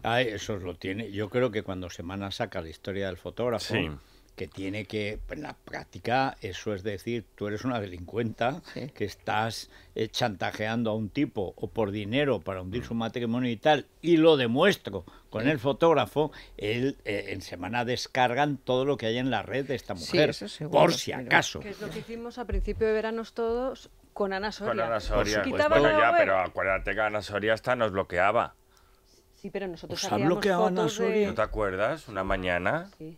Ah, eso lo tiene. Yo creo que cuando Semana saca la historia del fotógrafo... Sí. Que tiene que, en la práctica, eso es decir, tú eres una delincuenta sí. que estás eh, chantajeando a un tipo o por dinero para hundir su matrimonio y tal, y lo demuestro con sí. el fotógrafo, él, eh, en Semana descargan todo lo que hay en la red de esta mujer, sí, seguro, por si acaso. Que es lo que hicimos a principio de verano todos con Ana Soria. Con Ana Soria, pues, pues, bueno, ya, pero acuérdate que Ana Soria hasta nos bloqueaba. Sí, pero nosotros pues hacíamos fotos de... ¿No te acuerdas? Una mañana. Sí.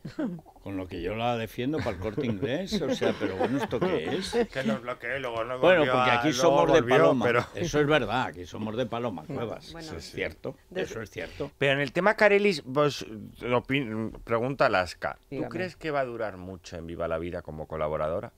Con lo que yo la defiendo para el Corte Inglés. O sea, pero bueno, ¿esto qué es? Que nos bloqueé, luego nos bueno, porque aquí a... somos volvió, de Paloma. Pero... Eso es verdad, aquí somos de Paloma Cuevas. Bueno, eso es sí. cierto, Desde... eso es cierto. Pero en el tema Carelis, vos, opin... pregunta Alaska. Dígame. ¿Tú crees que va a durar mucho en Viva la Vida como colaboradora?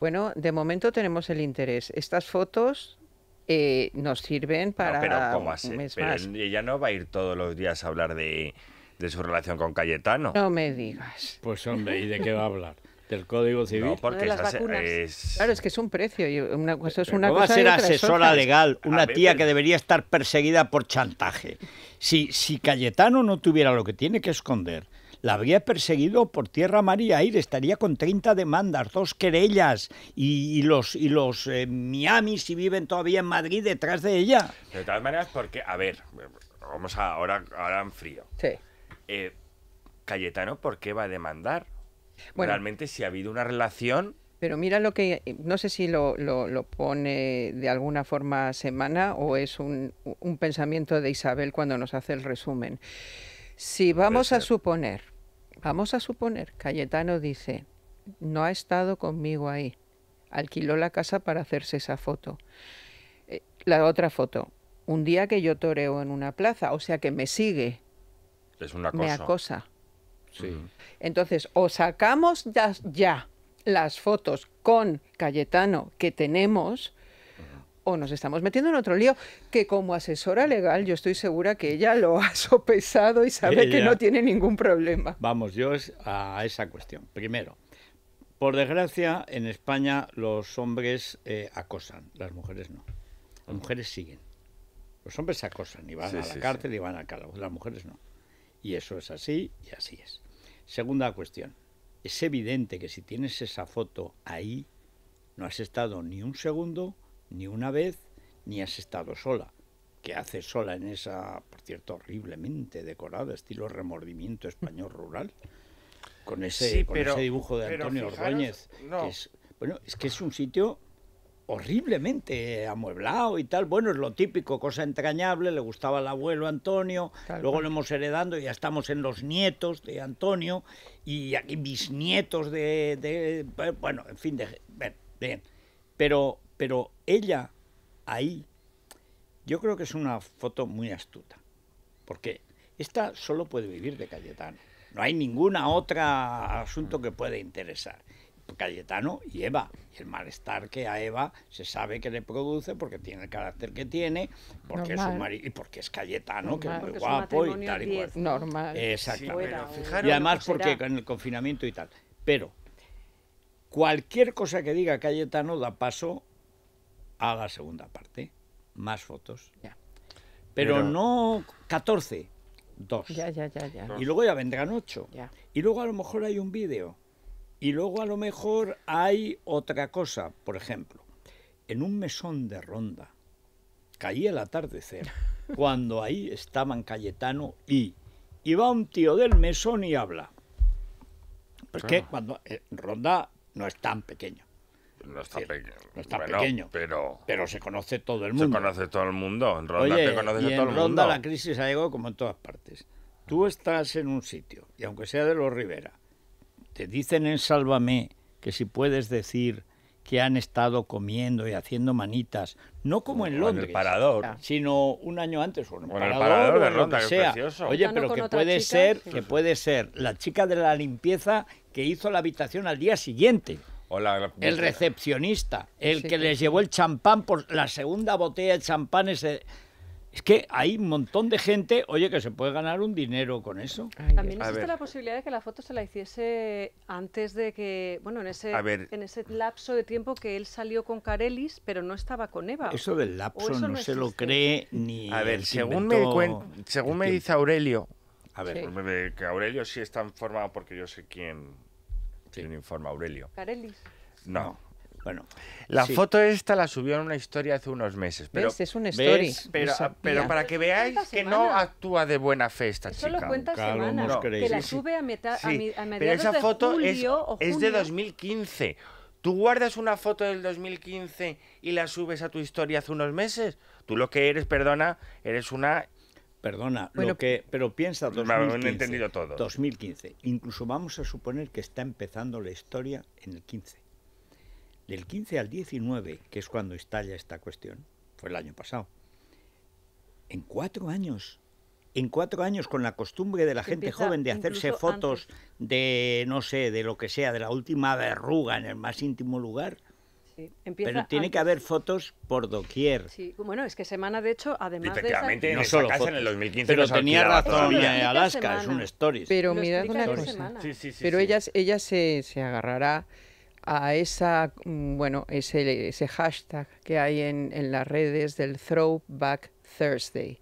Bueno, de momento tenemos el interés. Estas fotos eh, nos sirven para... No, pero ¿cómo hace? Pero ella no va a ir todos los días a hablar de, de su relación con Cayetano. No me digas. Pues hombre, ¿y de qué va a hablar? ¿Del Código Civil? No, porque no las es... Claro, es que es un precio. Y una cosa es una ¿Cómo cosa va a ser asesora hojas? legal? Una ver, tía pero... que debería estar perseguida por chantaje. Si, si Cayetano no tuviera lo que tiene que esconder... La habría perseguido por tierra, mar y aire. Estaría con treinta demandas, dos querellas y, y los, y los eh, Miami, si viven todavía en Madrid, detrás de ella. De todas maneras, porque, a ver, vamos a, ahora, ahora en frío. Sí. Eh, Cayetano, ¿por qué va a demandar? Bueno, realmente, si ha habido una relación... Pero mira lo que... No sé si lo, lo, lo pone de alguna forma Semana o es un, un pensamiento de Isabel cuando nos hace el resumen. Si vamos a suponer, vamos a suponer, Cayetano dice, no ha estado conmigo ahí, alquiló la casa para hacerse esa foto. Eh, la otra foto, un día que yo toreo en una plaza, o sea que me sigue, es una cosa. me acosa. Sí. Entonces, o sacamos ya, ya las fotos con Cayetano que tenemos... o nos estamos metiendo en otro lío, que como asesora legal yo estoy segura que ella lo ha sopesado y sabe ella... que no tiene ningún problema. Vamos, yo es a esa cuestión. Primero, por desgracia, en España los hombres eh, acosan, las mujeres no. Las mujeres siguen. Los hombres acosan y van sí, a la sí, cárcel sí. y van al calabozo, las mujeres no. Y eso es así y así es. Segunda cuestión, es evidente que si tienes esa foto ahí, no has estado ni un segundo... ni una vez, ni has estado sola. ¿Qué haces sola en esa, por cierto, horriblemente decorada, estilo remordimiento español rural? Con ese, sí, con pero, ese dibujo de Antonio Ordóñez. No. Es, bueno, es que es un sitio horriblemente amueblado y tal. Bueno, es lo típico, cosa entrañable, le gustaba al abuelo Antonio, tal luego cual. lo hemos heredando y ya estamos en los nietos de Antonio y, y bisnietos de, de... Bueno, en fin, de, bien, bien. Pero... Pero ella, ahí, yo creo que es una foto muy astuta. Porque esta solo puede vivir de Cayetano. No hay ninguna otra asunto que pueda interesar. Cayetano y Eva. Y el malestar que a Eva se sabe que le produce porque tiene el carácter que tiene, porque Normal. es su marido y porque es Cayetano, Normal. que es muy porque guapo y tal y cual. Normal. Exactamente. Sí, bueno, y además porque en el confinamiento y tal. Pero cualquier cosa que diga Cayetano da paso... a la segunda parte, más fotos. Ya. Pero, Pero no catorce, dos. Ya, ya, ya, ya. Y luego ya vendrán ocho. Ya. Y luego a lo mejor hay un vídeo. Y luego a lo mejor hay otra cosa. Por ejemplo, en un mesón de Ronda, caía el atardecer, cuando ahí estaban Cayetano y... Y va un tío del mesón y habla. Porque claro. cuando eh, Ronda no es tan pequeño. No está, sí, pequeño. No está bueno, pequeño, pero pero se conoce todo el mundo. Se conoce todo el mundo. En Ronda Oye, te conoces y en todo el Ronda mundo. La crisis ha llegado como en todas partes. Tú estás en un sitio, y aunque sea de los Rivera, te dicen en Sálvame que si puedes decir que han estado comiendo y haciendo manitas, no como en Londres, en el Parador, sino un año antes, o en el, o en el Parador, Parador o en de Ronda, que sea. Precioso. Oye, pero no que puede chica? ser, que puede ser la chica de la limpieza que hizo la habitación al día siguiente. La... El recepcionista, el sí, que sí. les llevó el champán por la segunda botella de champán. Ese... Es que hay un montón de gente, oye, que se puede ganar un dinero con eso. Ay, También existe la posibilidad de que la foto se la hiciese antes de que, bueno, en ese, en ese lapso de tiempo que él salió con Carelis, pero no estaba con Eva. Eso del lapso eso no, no se lo cree ni... A ver, según me, cuen... según me dice Aurelio, a ver, sí. que Aurelio sí está informado porque yo sé quién... Sí. ¿Quién informa? Aurelio. Carelis. No. no. Bueno. La sí. foto esta la subió en una historia hace unos meses. Pero, ¿Ves? Es una story. Pero, pero, pero para que veáis que Semana. no actúa de buena fe esta Eso chica. Solo cuenta claro, Semana, no, que la sube a, meta, sí. a, mi, a mediados pero esa de foto julio es, es de dos mil quince. ¿Tú guardas una foto del dos mil quince y la subes a tu historia hace unos meses? Tú lo que eres, perdona, eres una... Perdona, bueno, lo que, pero piensa dos mil quince, no he entendido todo. dos mil quince. Incluso vamos a suponer que está empezando la historia en el quince. Del quince al diecinueve, que es cuando estalla esta cuestión, fue el año pasado. En cuatro años, en cuatro años con la costumbre de la Se gente joven de hacerse fotos antes. de, no sé, de lo que sea, de la última verruga en el más íntimo lugar... Sí, empieza pero tiene a... que haber fotos por doquier. Sí, bueno, es que Semana, de hecho, además de esa... no solo casa en el dos mil quince. Pero tenía razón, Alaska, es un stories. Pero mirad una cosa, sí, sí, sí, pero sí. Ella, ella se, se agarrará a esa, bueno, ese, ese hashtag que hay en, en las redes del Throwback Thursday.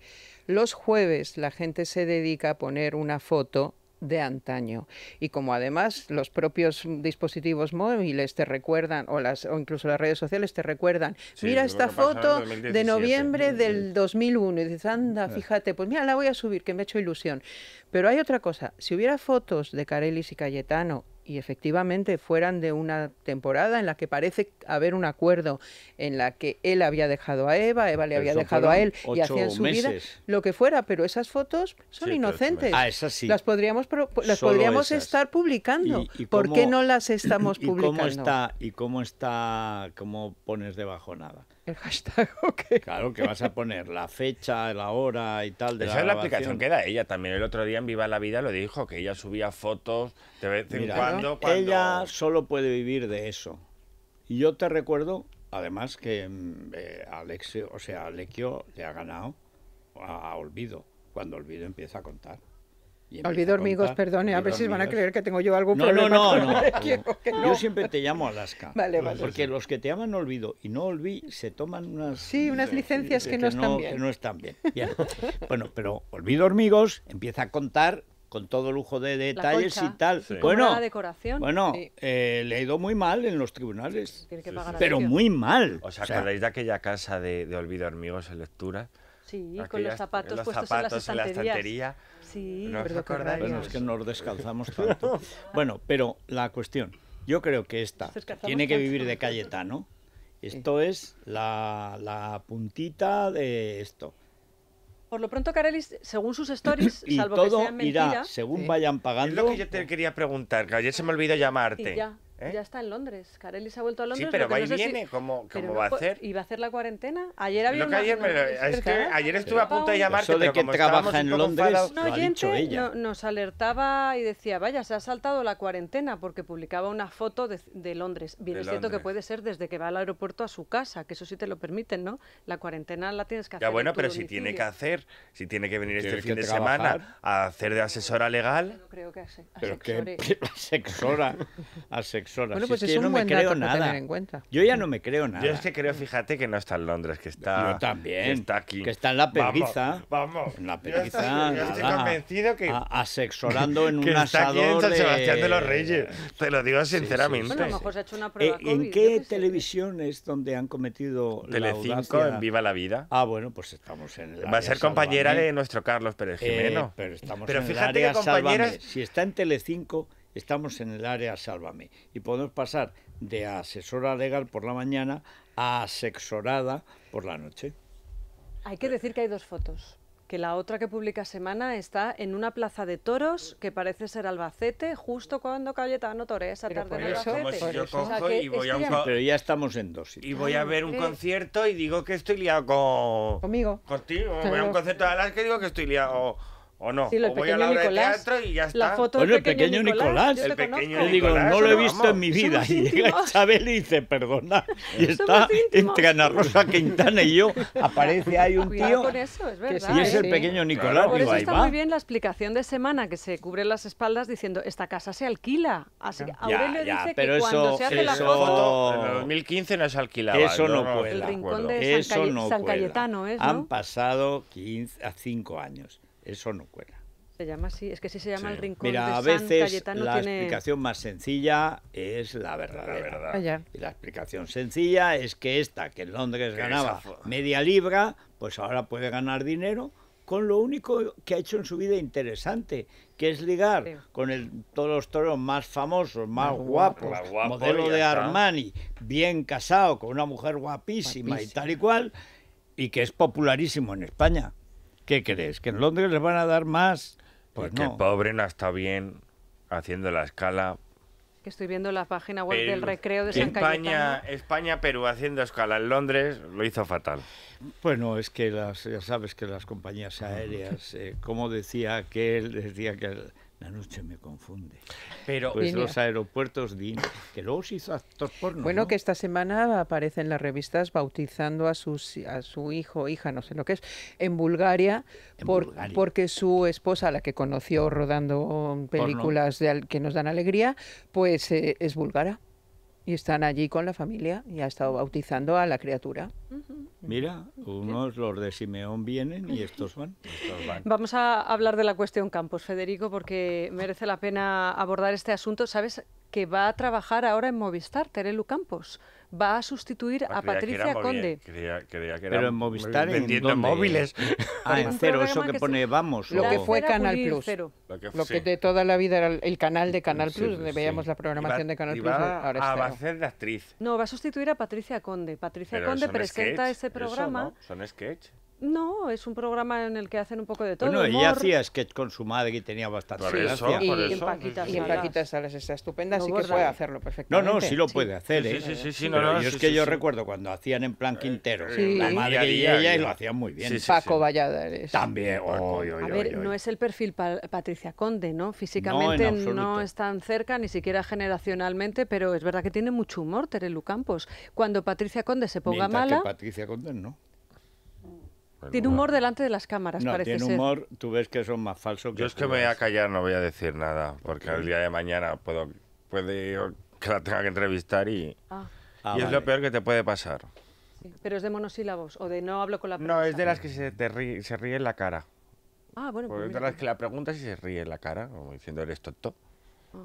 Los jueves la gente se dedica a poner una foto de antaño, y como además los propios dispositivos móviles te recuerdan, o las o incluso las redes sociales te recuerdan, sí, mira esta foto de noviembre del dos mil uno, y dices, anda, fíjate, pues mira, la voy a subir, que me ha hecho ilusión. Pero hay otra cosa, si hubiera fotos de Carelis y Cayetano, y efectivamente fueran de una temporada en la que parece haber un acuerdo, en la que él había dejado a Eva, Eva le había eso dejado a él, y hacían su meses. vida, lo que fuera, pero esas fotos son sí, inocentes. Ah, esas sí. Las podríamos, las podríamos estar publicando. ¿Y, y cómo, ¿Por qué no las estamos publicando? ¿Y cómo está, y cómo está, cómo pones debajo nada? El hashtag, okay. Claro, que vas a poner la fecha, la hora y tal. De Esa la es la grabación. Aplicación que da ella. También el otro día en Viva la Vida lo dijo, que ella subía fotos de vez en Mira, cuando, cuando... Ella solo puede vivir de eso. Y yo te recuerdo, además, que eh, Alexio, o sea, Alequio le ha ganado a Olvido, cuando Olvido empieza a contar. Olvido Hormigos, perdone, a ver si van a creer que tengo yo algún no, problema. No, no, no. Yo no. siempre te llamo Alaska. Vale, vale. Porque sí. los que te llaman Olvido y no Olví se toman unas... Sí, unas licencias que, que, no, que, están no, bien. que no están bien. Yeah. Bueno, pero Olvido Hormigos empieza a contar con todo lujo de detalles y tal. Sí. Bueno, la decoración. bueno sí. eh, le ha ido muy mal en los tribunales. Tiene que pagar pero acción. muy mal. ¿Os acordáis de aquella casa de, de Olvido Hormigos en lectura? Sí, aquellas, con los zapatos los puestos zapatos en, las en la estantería. Sí, ¿no os acordáis? Bueno, es que nos descalzamos tanto. Bueno, pero la cuestión, yo creo que esta que tiene que vivir de Cayetano. Esto sí. es la, la puntita de esto. Por lo pronto, Carelis, según sus stories, y salvo todo que sean mentiras... irá, según sí. vayan pagando... Es lo que yo te quería preguntar, que ayer se me olvidó llamarte. Y ya, ¿eh? ya está en Londres. Carelis ha vuelto a Londres. Sí, pero va y no sé viene, si... ¿cómo, cómo va no, a hacer? ¿Y va a hacer la cuarentena? Ayer había lo que ayer, pero es que ayer estuve pero, a punto de llamarte, eso de pero que como trabaja en Londres, enfadado, no, lo ha dicho ella. No, nos alertaba y decía, vaya, se ha saltado la cuarentena, porque publicaba una foto de, de Londres. Bien, es cierto que puede ser desde que va al aeropuerto a su casa, que eso sí te lo permiten, ¿no? La cuarentena la tienes que hacer. Ya, bueno, pero si tiene que hacer... si tiene que venir este fin de semana a hacer de asesora legal. No creo que asesore. Asesora, asesora. Bueno, pues es un buen dato a tener en cuenta. Yo ya no me creo nada. Yo es que creo, fíjate, que no está en Londres, que está... Yo también. Que está aquí. Que está en la perdiza. Vamos. En la perdiza. Yo estoy convencido que... asesorando en un asador de... Que está aquí en San Sebastián de los Reyes. Te lo digo sinceramente. Bueno, a lo mejor se ha hecho una prueba COVID. ¿En qué televisión es donde han cometido la audacia? Telecinco, en Viva la Vida. Ah, bueno, pues estamos en... Va a ser compañera Sálvame. de nuestro Carlos Pérez Jimeno. Eh, pero estamos pero en fíjate el área que compañeras... Sálvame. Si está en Telecinco, estamos en el área Sálvame. Y podemos pasar de asesora legal por la mañana a asesorada por la noche. Hay que decir que hay dos fotos. Que la otra que publica Semana está en una plaza de toros que parece ser Albacete, justo cuando Cayetano torea esa tarde en Albacete. Pero ya estamos en dos sitios. Y voy a ver un ¿Qué? concierto y digo que estoy liado con... Conmigo. Contigo. Voy a un concierto de Alaska y digo que estoy liado... O no, sí, o voy a la hora Nicolás, de teatro y ya está. Foto bueno, el pequeño, pequeño Nicolás, Nicolás. El pequeño Nicolás, digo, no lo he visto vamos, en mi vida. Y llega Isabel y dice, perdona, y está entre Ana Rosa Quintana y yo. Aparece ahí un Cuidado tío con eso, es verdad, y es ¿eh? el pequeño Nicolás. Claro, por eso está muy bien la explicación de Semana, que se cubre las espaldas diciendo, esta casa se alquila. Así que Aurelio ya, dice ya, que cuando eso, se hace eso, la foto... En dos mil quince no se alquilaba. Eso no, no cuela. El rincón de San Cayetano es, ¿no? Han pasado cinco años. Eso no cuela. Se llama así, es que sí se llama sí. el rincón Mira, de San Cayetano. Mira, a veces la tiene... explicación más sencilla es la verdadera. La verdad. Y la explicación sencilla es que esta, que en Londres ganaba media libra, pues ahora puede ganar dinero con lo único que ha hecho en su vida interesante, que es ligar sí. con el, todos los toros más famosos, más, más guapos, guapos más modelo de Armani, bien casado con una mujer guapísima, guapísima y tal y cual, y que es popularísimo en España. ¿Qué crees? ¿Que en Londres les van a dar más? Pues no. Que el pobre no está bien haciendo la escala. Que estoy viendo la página web el, del recreo de San Cayetano. España, Perú haciendo escala en Londres lo hizo fatal. Bueno, es que las, ya sabes que las compañías aéreas, eh, como decía aquel, decía que La noche me confunde. Pero pues Dinia. Los aeropuertos, Dinia, que luego se hizo actor porno. Bueno, ¿no? Que esta semana aparece en las revistas bautizando a, sus, a su hijo, hija, no sé lo que es, en Bulgaria, en por, Bulgaria. porque su esposa, la que conoció rodando películas de, que nos dan alegría, pues eh, es búlgara. Y están allí con la familia y ha estado bautizando a la criatura. Mira, unos los de Simeón vienen y estos van, estos van. Vamos a hablar de la cuestión Campos, Federico, porque merece la pena abordar este asunto. Sabes que va a trabajar ahora en Movistar, Terelu Campos. Va a sustituir ah, a Patricia Conde. Creía, creía que era pero en Movistar, vendiendo en móviles. Ah, en Cero, eso que, que pone Vamos. Lo que fue Canal Plus. Cero. Lo que, lo que sí. de toda la vida era el canal de Canal Plus, sí, donde veíamos sí. la programación va, de Canal Plus. Ahora a, va a ser de actriz. No, va a sustituir a Patricia Conde. Patricia pero Conde presenta este programa. Eso no, son sketch. No, es un programa en el que hacen un poco de todo. Bueno, humor. Ella hacía sketch con su madre y tenía bastante por eso, gracia. Por y, eso. En y en Paquitas Salas está estupenda, no, así que puede hacerlo perfectamente. No, no, sí lo puede hacer. Sí, ¿eh? sí, sí, sí, no, no, yo sí, es que sí, yo sí. recuerdo cuando hacían en plan Quintero, sí. la madre sí. y ella, y lo hacían muy bien. Sí, sí, Paco sí. Valladares. También. Oh, oh, oh, a ver, oh, oh, no es el perfil pa Patricia Conde, ¿no? Físicamente no, no es tan cerca, ni siquiera generacionalmente, pero es verdad que tiene mucho humor Terelu Campos. Cuando Patricia Conde se ponga Mientras mala... que Patricia Conde no. Bueno, tiene humor delante de las cámaras, no, parece tiene ser. humor, tú ves que son más falsos que Yo es que me voy a callar, no voy a decir nada, porque el día de mañana puedo, puede que la tenga que entrevistar y, ah. Ah, y vale. es lo peor que te puede pasar. Sí, pero es de monosílabos, o de no hablo con la pregunta. No, es de las que se, te ríe, se ríe en la cara. Ah, bueno. Porque pues, de las que la preguntas y se ríe en la cara, como diciendo eres tonto. Ah.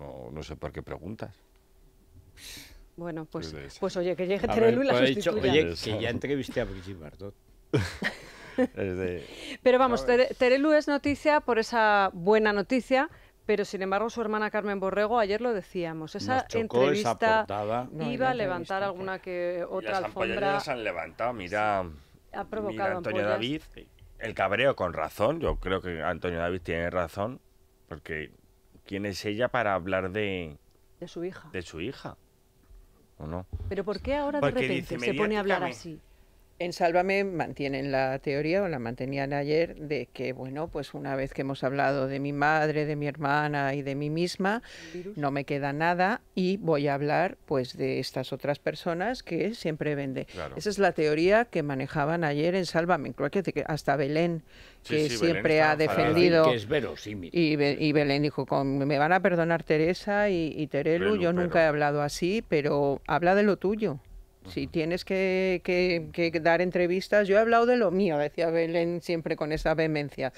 No, no sé por qué preguntas. Bueno, pues, pues oye, que llegue Terelu y la sustituya. Oye, que ya entrevisté a Brigitte Bardot. de... Pero vamos, Terelu es noticia por esa buena noticia, pero sin embargo su hermana Carmen Borrego, ayer lo decíamos, esa entrevista esa no, iba a levantar alguna que otra las alfombra. Las han levantado, mira, sí. ha provocado mira Antonio ampollas. David, el cabreo con razón, yo creo que Antonio David tiene razón, porque ¿quién es ella para hablar de, de su hija? De su hija, ¿o no? Pero ¿por qué ahora porque de repente dice, se pone a hablar así? En Sálvame mantienen la teoría, o la mantenían ayer, de que, bueno, pues una vez que hemos hablado de mi madre, de mi hermana y de mí misma, no me queda nada y voy a hablar, pues, de estas otras personas que siempre vende. Claro. Esa es la teoría que manejaban ayer en Sálvame. Creo que hasta Belén, sí, que sí, siempre Belén ha defendido... Que es verosímil. Y, Be y Belén dijo, con, me van a perdonar Teresa y, y Terelu, Belú, yo nunca pero... he hablado así, pero habla de lo tuyo. Si tienes que, que, que dar entrevistas, yo he hablado de lo mío, decía Belén siempre con esa vehemencia.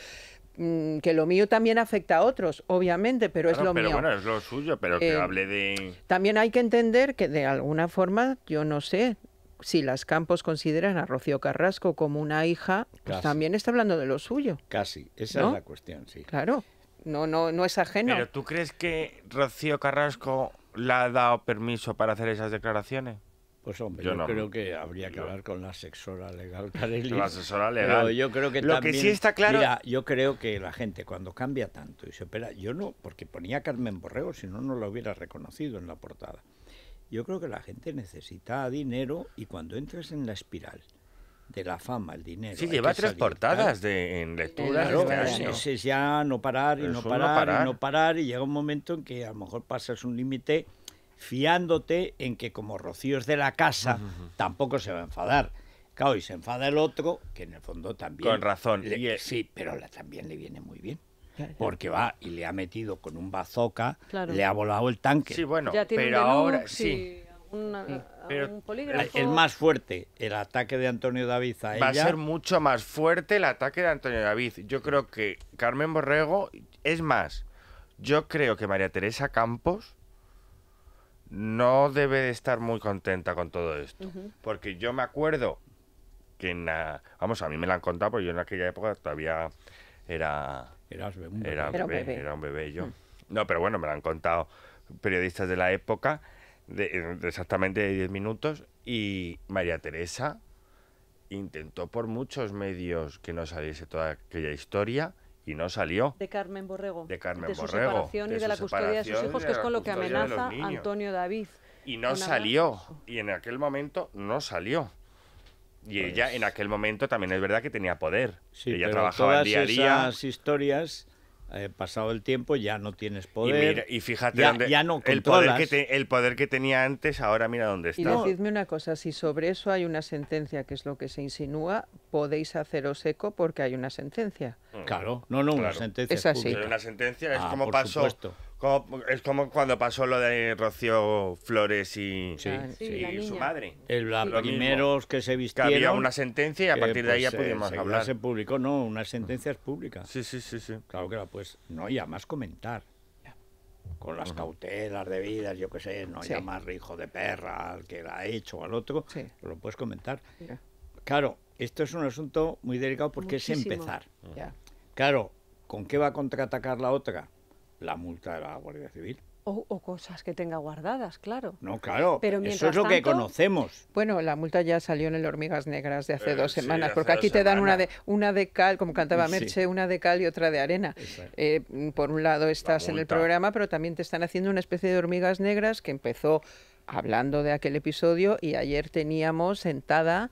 Mm, que lo mío también afecta a otros, obviamente, pero claro, es lo pero mío. Pero bueno, es lo suyo, pero eh, que hable de... También hay que entender que de alguna forma, yo no sé, si las Campos consideran a Rocío Carrasco como una hija, pues también está hablando de lo suyo. Casi, esa ¿no? es la cuestión, sí. Claro, no, no, no es ajeno. Pero ¿tú crees que Rocío Carrasco le ha dado permiso para hacer esas declaraciones? Pues hombre, yo, yo no. creo que habría que yo. hablar con la asesora legal, Carelis. La asesora legal. Pero yo creo que Lo también, que sí está claro... Mira, yo creo que la gente cuando cambia tanto y se opera... Yo no, porque ponía Carmen Borrego, si no, no la hubiera reconocido en la portada. Yo creo que la gente necesita dinero y cuando entras en la espiral de la fama, el dinero... Sí, lleva tres salir, portadas de, en lecturas. Claro, este año. Es, es ya no parar y no parar, no parar y no parar y llega un momento en que a lo mejor pasas un límite... fiándote en que como Rocío es de la casa, uh-huh. tampoco se va a enfadar. Claro, y se enfada el otro, que en el fondo también... Con razón. Le, y el... Sí, pero la, también le viene muy bien. Porque va y le ha metido con un bazooka, claro. le ha volado el tanque. Sí, bueno, ya tiene pero un menú, ahora... Sí, sí. Una, sí. Pero el más fuerte, el ataque de Antonio David a ella... Va a ser mucho más fuerte el ataque de Antonio David. Yo creo que Carmen Borrego... Es más, yo creo que María Teresa Campos... no debe de estar muy contenta con todo esto. Uh-huh. Porque yo me acuerdo que en la, vamos, a mí me la han contado, porque yo en aquella época todavía era... Eras bebé, era, era, un bebé, bebé. era un bebé yo. Uh-huh. No, pero bueno, me la han contado periodistas de la época, de, de exactamente de diez minutos, y María Teresa intentó por muchos medios que no saliese toda aquella historia... Y no salió. De Carmen Borrego. De Carmen Borrego. De su separación y de la custodia de sus hijos, que es con lo que amenaza Antonio David. Y no salió. Y en aquel momento no salió. Y pues... ella en aquel momento también es verdad que tenía poder. Sí, ella trabajaba el día a día. Todas esas historias Eh, pasado el tiempo ya no tienes poder. Y, mira, y fíjate, ya, donde ya no el, poder que te, el poder que tenía antes, ahora mira dónde está. Y decidme una cosa, si sobre eso hay una sentencia, que es lo que se insinúa, podéis haceros eco porque hay una sentencia. Claro, no, no, claro. Una sentencia es así. Pública. Una sentencia es ah, como pasó... Como, es como cuando pasó lo de Rocío Flores y, sí, sí, y su madre. El, la, sí. Los primeros que se vistieron... Que había una sentencia y a partir pues, de ahí ya eh, podíamos hablar. Se publicó, no, una sentencia es pública. Sí, sí, sí, sí. Claro que la puedes... No, y además comentar. Con las uh-huh. cautelas debidas, yo qué sé, no sí. llamar hijo de perra al que la ha hecho o al otro, sí. lo puedes comentar. Yeah. Claro, esto es un asunto muy delicado porque Muchísimo. es empezar. Yeah. Claro, ¿con qué va a contraatacar la otra? La multa de la Guardia Civil. O, o cosas que tenga guardadas, claro. No, claro, pero eso es lo tanto, que conocemos. Bueno, la multa ya salió en el Hormigas Negras de hace eh, dos semanas, sí, porque aquí te dan una de, una de cal, como cantaba Merche, sí. una de cal y otra de arena. Eh, por un lado estás la en el programa, pero también te están haciendo una especie de Hormigas Negras que empezó hablando de aquel episodio y ayer teníamos sentada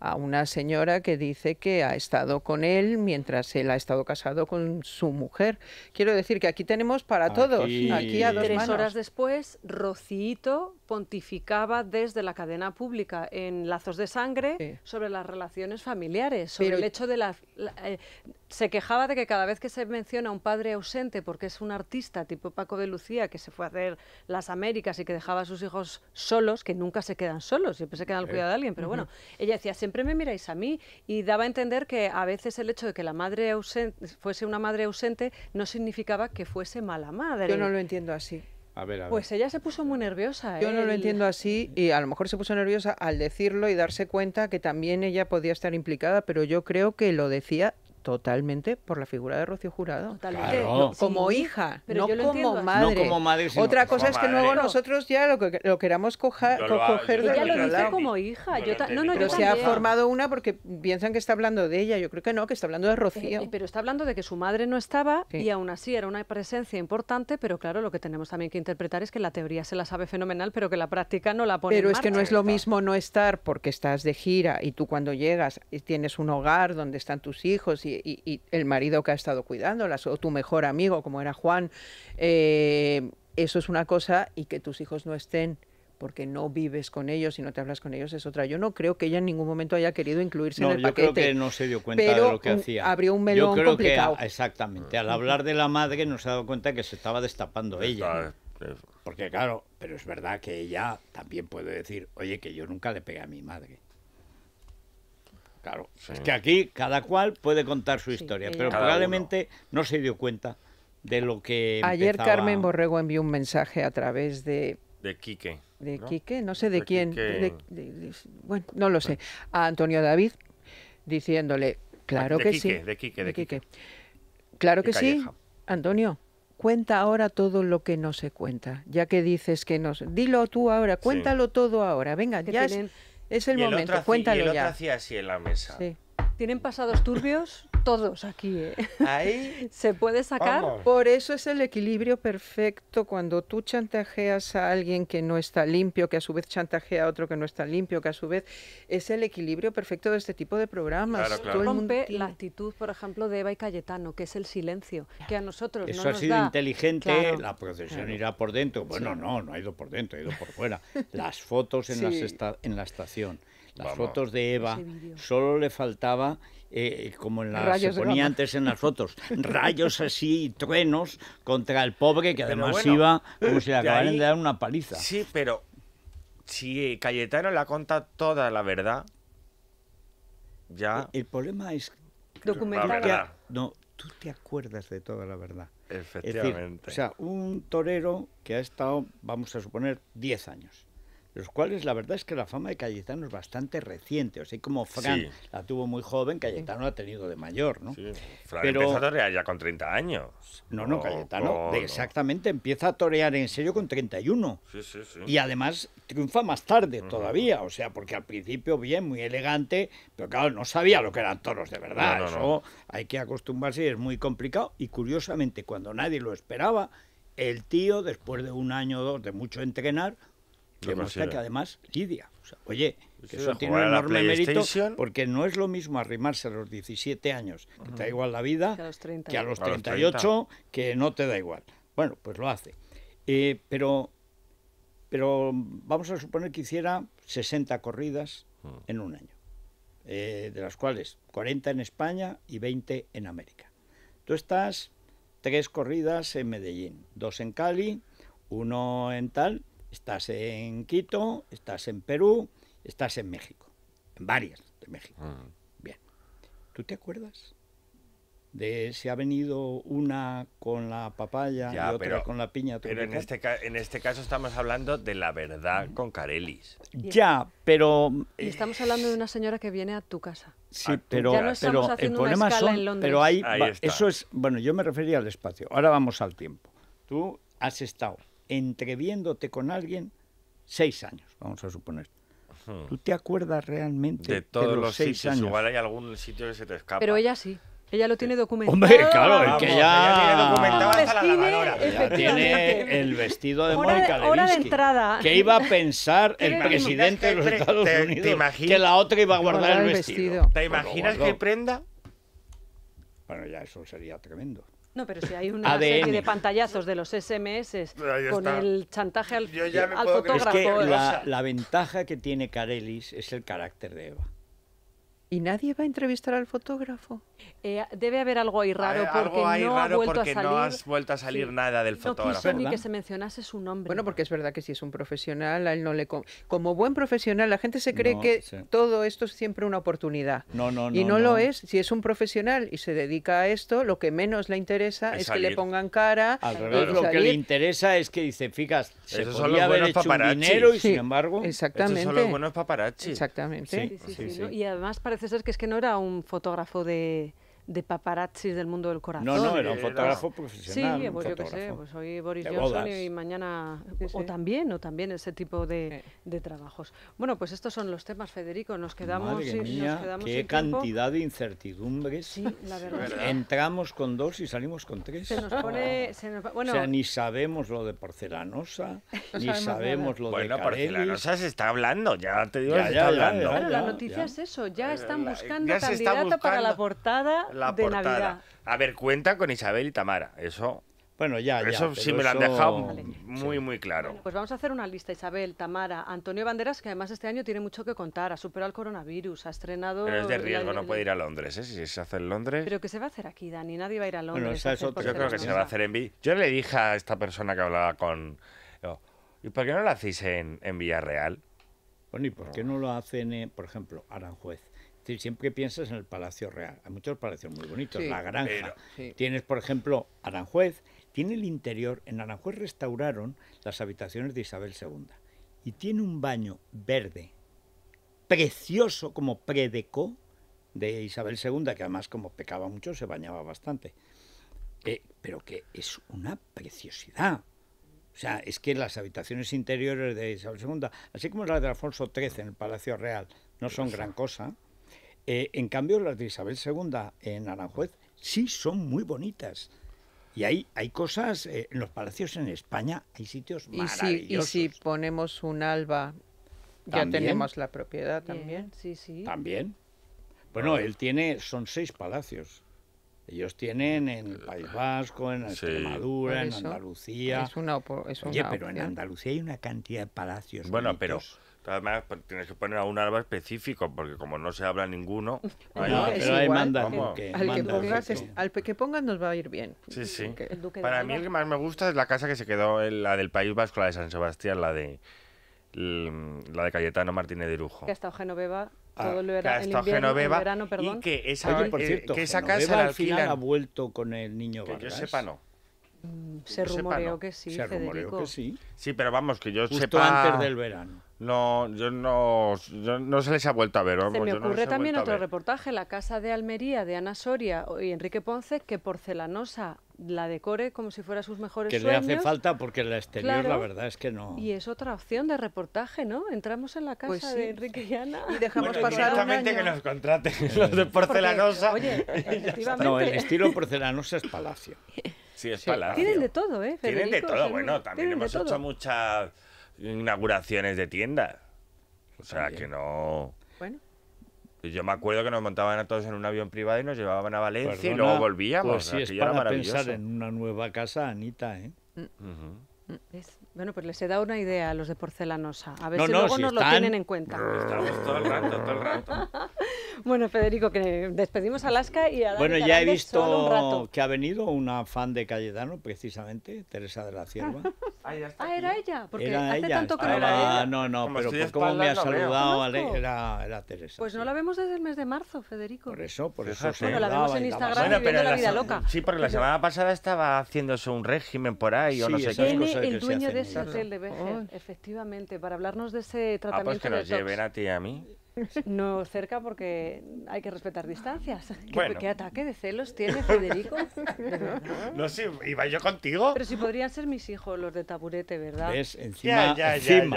a una señora que dice que ha estado con él mientras él ha estado casado con su mujer. Quiero decir que aquí tenemos para aquí. todos, aquí a dos Tres manos. horas después, Rocito pontificaba desde la cadena pública en Lazos de Sangre sí. sobre las relaciones familiares, sobre Pero... el hecho de la... la eh, se quejaba de que cada vez que se menciona a un padre ausente, porque es un artista tipo Paco de Lucía, que se fue a hacer las Américas y que dejaba a sus hijos solos, que nunca se quedan solos, siempre se quedan al cuidado de alguien, pero uh-huh. bueno, ella decía, siempre me miráis a mí, y daba a entender que a veces el hecho de que la madre ausente, fuese una madre ausente no significaba que fuese mala madre. Yo no lo entiendo así. A ver, a ver. Pues ella se puso muy nerviosa. ¿eh? Yo no lo entiendo así, y a lo mejor se puso nerviosa al decirlo y darse cuenta que también ella podía estar implicada, pero yo creo que lo decía totalmente por la figura de Rocío Jurado. Totalmente. Claro. No, como sí, hija, pero no, yo lo como madre. no como madre. Otra cosa es que madre. luego nosotros ya lo, que, lo queramos coja, lo co coger de ella lo dice lado. como hija. Yo no, no, pero yo se también. ha formado una porque piensan que está hablando de ella. Yo creo que no, que está hablando de Rocío. Eh, pero está hablando de que su madre no estaba sí. y aún así era una presencia importante, pero claro, lo que tenemos también que interpretar es que la teoría se la sabe fenomenal, pero que la práctica no la pone Pero en es marcha. que no es lo mismo no estar porque estás de gira y tú cuando llegas tienes un hogar donde están tus hijos y Y, y el marido que ha estado cuidándolas, o tu mejor amigo, como era Juan, eh, eso es una cosa, y que tus hijos no estén porque no vives con ellos y no te hablas con ellos es otra. Yo no creo que ella en ningún momento haya querido incluirse no, en el paquete. No, yo creo que no se dio cuenta pero de lo que hacía. abrió un melón yo creo complicado. Que, exactamente, al hablar de la madre no se ha dado cuenta que se estaba destapando ella. Porque claro, pero es verdad que ella también puede decir, oye, que yo nunca le pegué a mi madre. Claro, sí. es que aquí cada cual puede contar su sí, historia, pero probablemente uno. no se dio cuenta de lo que Ayer empezaba... Carmen Borrego envió un mensaje a través de... De Quique. De ¿no? Quique, no sé de, de quién. De, de, de, bueno, no lo sé. A Antonio David, diciéndole, claro de que Quique, sí. De Quique, de Quique. Claro que sí, Antonio. Cuenta ahora todo lo que no se cuenta, ya que dices que no... Dilo tú ahora, cuéntalo sí. todo ahora. Venga, ya tienen... es... Es el, el momento, otro, cuéntalo ya. Y el otro ya. hacía así en la mesa. Sí. Tienen pasados turbios todos aquí, ¿eh? Ahí se puede sacar. Vamos. Por eso es el equilibrio perfecto cuando tú chantajeas a alguien que no está limpio, que a su vez chantajea a otro que no está limpio, que a su vez es el equilibrio perfecto de este tipo de programas. Claro, claro. Todo el mundo rompe la actitud, por ejemplo, de Eva y Cayetano, que es el silencio, que a nosotros eso no nos ha sido da... inteligente. Claro. La procesión claro. irá por dentro. Bueno, sí. no, no ha ido por dentro, ha ido por fuera. Las fotos en, sí. las esta en la estación. Las Vamos. fotos de Eva, solo le faltaba, eh, como en las, se ponía antes en las fotos, rayos así y truenos contra el pobre, que además bueno, iba como si le acabaran de dar una paliza. Sí, pero si Cayetano le ha contado toda la verdad, ya... El, el problema es... Documentar. No, tú te acuerdas de toda la verdad. Efectivamente. Es decir, o sea, un torero que ha estado, vamos a suponer, diez años. Los cuales la verdad es que la fama de Cayetano es bastante reciente. O sea, como Fran sí. la tuvo muy joven, Cayetano la ha tenido de mayor, ¿no? Sí. Fran Pero... empezó a torear ya con treinta años. No, no, oh, Cayetano oh, de, exactamente, empieza a torear en serio con treinta y uno. Sí, sí, sí. Y además triunfa más tarde uh-huh. todavía, o sea, porque al principio bien, muy elegante, pero claro, no sabía lo que eran toros de verdad. No, no, Eso no. hay que acostumbrarse y es muy complicado. Y curiosamente, cuando nadie lo esperaba, el tío, después de un año o dos de mucho entrenar, demuestra que además lidia. O sea, oye, que eso tiene un enorme mérito, porque no es lo mismo arrimarse a los diecisiete años, que te da igual la vida, que a los, treinta, que a los treinta y ocho, que no te da igual. Bueno, pues lo hace. Eh, pero, pero vamos a suponer que hiciera sesenta corridas en un año, eh, de las cuales cuarenta en España y veinte en América. Tú estás tres corridas en Medellín, dos en Cali, uno en tal, estás en Quito, estás en Perú, estás en México, en varias de México. Mm. Bien. ¿Tú te acuerdas de si ha venido una con la papaya ya, y otra pero, con la piña? Pero en este, en este caso estamos hablando de la verdad con Carelis. Ya, pero... Y estamos hablando de una señora que viene a tu casa. Sí, a pero, ya no estamos pero haciendo el problema una escala son, en Londres. Pero hay, va, eso es... Bueno, yo me refería al espacio. Ahora vamos al tiempo. Tú has estado entreviéndote con alguien seis años, vamos a suponer. ¿Tú te acuerdas realmente de todos de los, los seis sitios? Años? Igual hay algún sitio que se te escapa. Pero ella sí. Ella lo tiene documentado. Hombre, claro, es que ya... Ella tiene, hasta la lavadora. Ella tiene el vestido de Mónica Lewinsky. ¿Qué iba a pensar el presidente de los Estados te, Unidos? Te imaginas, que la otra iba a guardar, guardar el vestido. vestido. ¿Te imaginas qué prenda? Bueno, ya eso sería tremendo. No, pero si hay una A D N. Serie de pantallazos de los S M S con el chantaje al, al fotógrafo. Creer. Es que la, la ventaja que tiene Carelis es el carácter de Eva. ¿Y nadie va a entrevistar al fotógrafo? Eh, debe haber algo ahí raro, ver, porque, algo ahí no, raro ha porque salir, no has vuelto a salir sí, nada del fotógrafo. No quiso ¿verdad? Ni que se mencionase su nombre. Bueno, porque es verdad que si es un profesional, a él no le... Com Como buen profesional, la gente se cree no, que sí. todo esto es siempre una oportunidad. No, no, no. Y no, no lo es. Si es un profesional y se dedica a esto, lo que menos le interesa es, es que le pongan cara. Al revés, lo que le interesa es que dice, fíjate, se Esos podía haber hecho paparazzi. un dinero y sí, sin embargo... Exactamente. Esos son los buenos paparazzi. Exactamente. Sí, sí, sí, sí, sí. ¿no? Y además parece Parece ser que es que no era un fotógrafo de, de paparazzis del mundo del corazón. No, no, era un fotógrafo profesional. Sí, pues yo qué sé, pues hoy Boris Johnson y mañana... Sí, sí. O también, o también ese tipo de, sí. de trabajos. Bueno, pues estos son los temas, Federico. Nos quedamos... Madre y, mía, nos quedamos qué cantidad de incertidumbres. Sí, la verdad. Entramos con dos y salimos con tres. Se nos pone... Se nos, bueno, o sea, ni sabemos lo de Porcelanosa, no ni sabemos, sabemos lo bueno, de Carelis. Bueno, Porcelanosa se está hablando, ya te digo, ya, se está ya, hablando. Ya, claro, ya, la noticia ya. es eso, ya están buscando ya candidato buscando para la portada... La de portada. Navidad. A ver, cuenta con Isabel y Tamara, eso... Bueno, ya, ya. Eso sí me lo han dejado vale. muy, sí. muy claro. Bueno, pues vamos a hacer una lista, Isabel, Tamara, Antonio Banderas, que además este año tiene mucho que contar, ha superado el coronavirus, ha estrenado... Pero es de riesgo, la... no puede ir a Londres, ¿eh? Si se hace en Londres... Pero ¿qué se va a hacer aquí, Dani? Nadie va a ir a Londres. Bueno, esa es otra. Yo creo que se va a hacer en... Vi... Yo le dije a esta persona que hablaba con... ¿Y por qué no lo hacéis en, en Villarreal? Bueno, ¿y por qué no lo hacen, en, por ejemplo, Aranjuez? Siempre piensas en el Palacio Real. Hay muchos palacios muy bonitos, sí, la Granja. Pero, sí. Tienes, por ejemplo, Aranjuez. Tiene el interior. En Aranjuez restauraron las habitaciones de Isabel segunda. Y tiene un baño verde, precioso, como predeco de Isabel segunda, que además, como pecaba mucho, se bañaba bastante. Eh, pero que es una preciosidad. O sea, es que las habitaciones interiores de Isabel segunda, así como las de Alfonso trece en el Palacio Real, no son gran cosa. Eh, en cambio, las de Isabel segunda en Aranjuez sí son muy bonitas. Y hay, hay cosas, eh, en los palacios en España hay sitios maravillosos. Y si, y si ponemos un alba, ya ¿También? tenemos la propiedad también. Bien, sí, sí. También. Bueno, él tiene, son seis palacios. Ellos tienen en el País Vasco, en Extremadura, sí. en Andalucía. Es una, es una Oye, pero opción. en Andalucía hay una cantidad de palacios. Bueno, bonitos. pero... Además, tienes que poner a un árbol específico, porque como no se habla ninguno... No, hay... pero igual, hay manda, que, al, que pongas, es, al que pongas nos va a ir bien. Sí, sí. Para mí el que más me gusta es la casa que se quedó, en la del País Vasco, la de San Sebastián, la de la de Cayetano Martínez de Irujo. Que ha estado Genoveva, todo ah, lo era, el invierno, Genoveva, el verano, perdón. Y que esa, Oye, por cierto, eh, que esa casa la al final ha vuelto con el niño Vargas. Que yo sepa, no. Se rumoreó no. que sí, se rumoreó que sí. Sí, pero vamos, que yo Justo sepa... antes del verano. No, yo no, yo no se les ha vuelto a ver. Vamos, se me ocurre yo no también otro reportaje, la casa de Almería de Ana Soria y Enrique Ponce, que Porcelanosa la decore como si fuera sus mejores que sueños. Que le hace falta porque la exterior claro, la verdad es que no. Y es otra opción de reportaje, ¿no? Entramos en la casa pues sí. de Enrique y Ana y dejamos bueno, pasar un año. que nos contraten los de Porcelanosa. Porque, oye, efectivamente... No, el estilo Porcelanosa es palacio. Sí, es sí. palacio. Tienen de todo, ¿eh, Federico? Tienen de todo, o sea, bueno, también hemos hecho muchas... inauguraciones de tiendas. O sea, también. que no... Bueno. Yo me acuerdo que nos montaban a todos en un avión privado y nos llevaban a Valencia Perdona, y luego volvíamos. Pues sí, es para pensar en una nueva casa, Anita, ¿eh? Mm. Uh-huh. ¿Ves? Bueno, pues les he dado una idea a los de Porcelanosa. A ver no, si no, luego si nos están... lo tienen en cuenta. Estamos todo el rato, todo el rato. Bueno, Federico, que despedimos a Alaska y a Dani Bueno, ya Carande he visto que ha venido una fan de Cayetano, precisamente, Teresa de la Cierva. Ah, ya está ah era ella, porque era hace ella, tanto que no era ella. No, no, como pero por cómo me ha no saludado, Ale, era, era Teresa. Pues no la vemos desde el mes de marzo, Federico. Por eso, por eso. Sí, bueno, la vemos en Instagram bueno, pero la, la vida loca. Sí, porque la semana pasada estaba haciéndose un régimen por ahí, sí, o no sé qué. El dueño de ese hotel de Vejer, efectivamente, para hablarnos de ese tratamiento. Ah, pues que nos lleven a ti y a mí. No, cerca porque hay que respetar distancias. ¿Qué, bueno. ¿qué ataque de celos tiene Federico? No sé, si iba yo contigo. Pero si podrían ser mis hijos los de taburete, ¿verdad? ¿Ves? Encima, ya, ya, encima.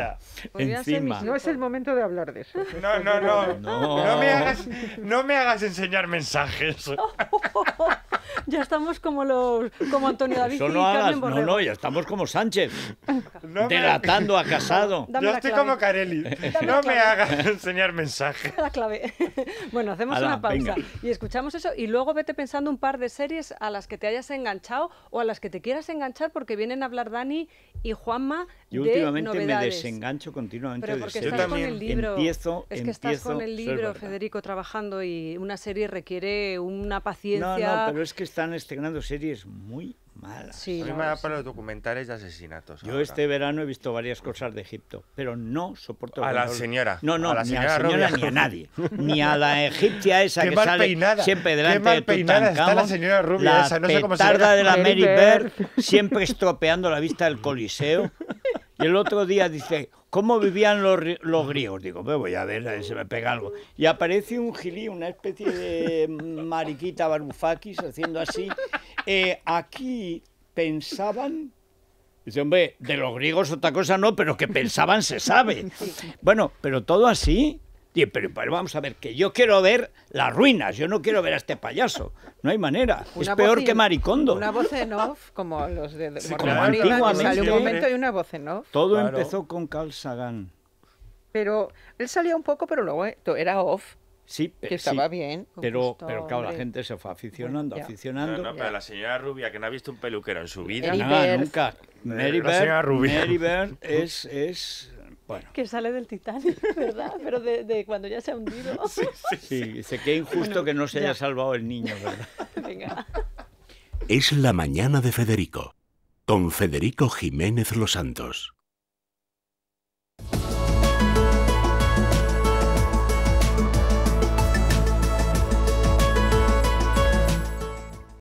Ya, ya. encima. No es el momento de hablar de eso. No, no, no. No, no, me, hagas, no me hagas enseñar mensajes. Oh, oh, oh. Ya estamos como los como Antonio David Eso no y hagas, Carmen Borrego. No, no, ya estamos como Sánchez. No delatando me... a Casado. Dame yo estoy clave. como Carelis. No me hagas enseñar mensajes. La clave. Bueno, hacemos Ala, una pausa venga. y escuchamos eso y luego vete pensando un par de series a las que te hayas enganchado o a las que te quieras enganchar porque vienen a hablar Dani y Juanma de Yo últimamente novedades. me desengancho continuamente. Pero porque de estás con el libro. Empiezo, es que estás con el libro, Federico, trabajando y una serie requiere una paciencia. No, no, pero es que están estrenando series muy malas. Sí, a mí no, me da sí. para los documentales de asesinatos. Yo ahora. este verano he visto varias cosas de Egipto, pero no soporto... A la los... señora. No, no, a la ni señora a la señora Rubia. ni a nadie. Ni a la egipcia esa que sale peinada. siempre delante Qué mal de peinada está la señora Rubia la esa, no sé cómo se llama. La petarda de la Mary Bird, siempre estropeando la vista del Coliseo. Y el otro día dice... ¿Cómo vivían los, los griegos? Digo, me voy a ver, a ver, se me pega algo. Y aparece un gilí, una especie de mariquita barufakis, haciendo así. Eh, aquí pensaban... Dice, hombre, de los griegos otra cosa no, pero que pensaban se sabe. Bueno, pero todo así... Pero, pero vamos a ver, que yo quiero ver las ruinas, yo no quiero ver a este payaso. No hay manera, una es peor in, que Maricondo. Una voz en off, como los de... de sí, como antiguamente. Salió un momento y una voz en off. Todo claro. empezó con Carl Sagan. Pero él salía un poco, pero luego era off. Sí, que estaba sí, bien. Pero, pero claro, la gente se fue aficionando, bueno, aficionando. No, no, pero la señora Rubia, que no ha visto un peluquero en su vida. Nada, nunca. Mary Bird es... es Bueno. Que sale del Titanic, ¿verdad? Pero de, de cuando ya se ha hundido. Sí, sí, sí. Dice que injusto bueno, que no se ya. haya salvado el niño, ¿verdad? Venga. Es la mañana de Federico, con Federico Jiménez Los Santos.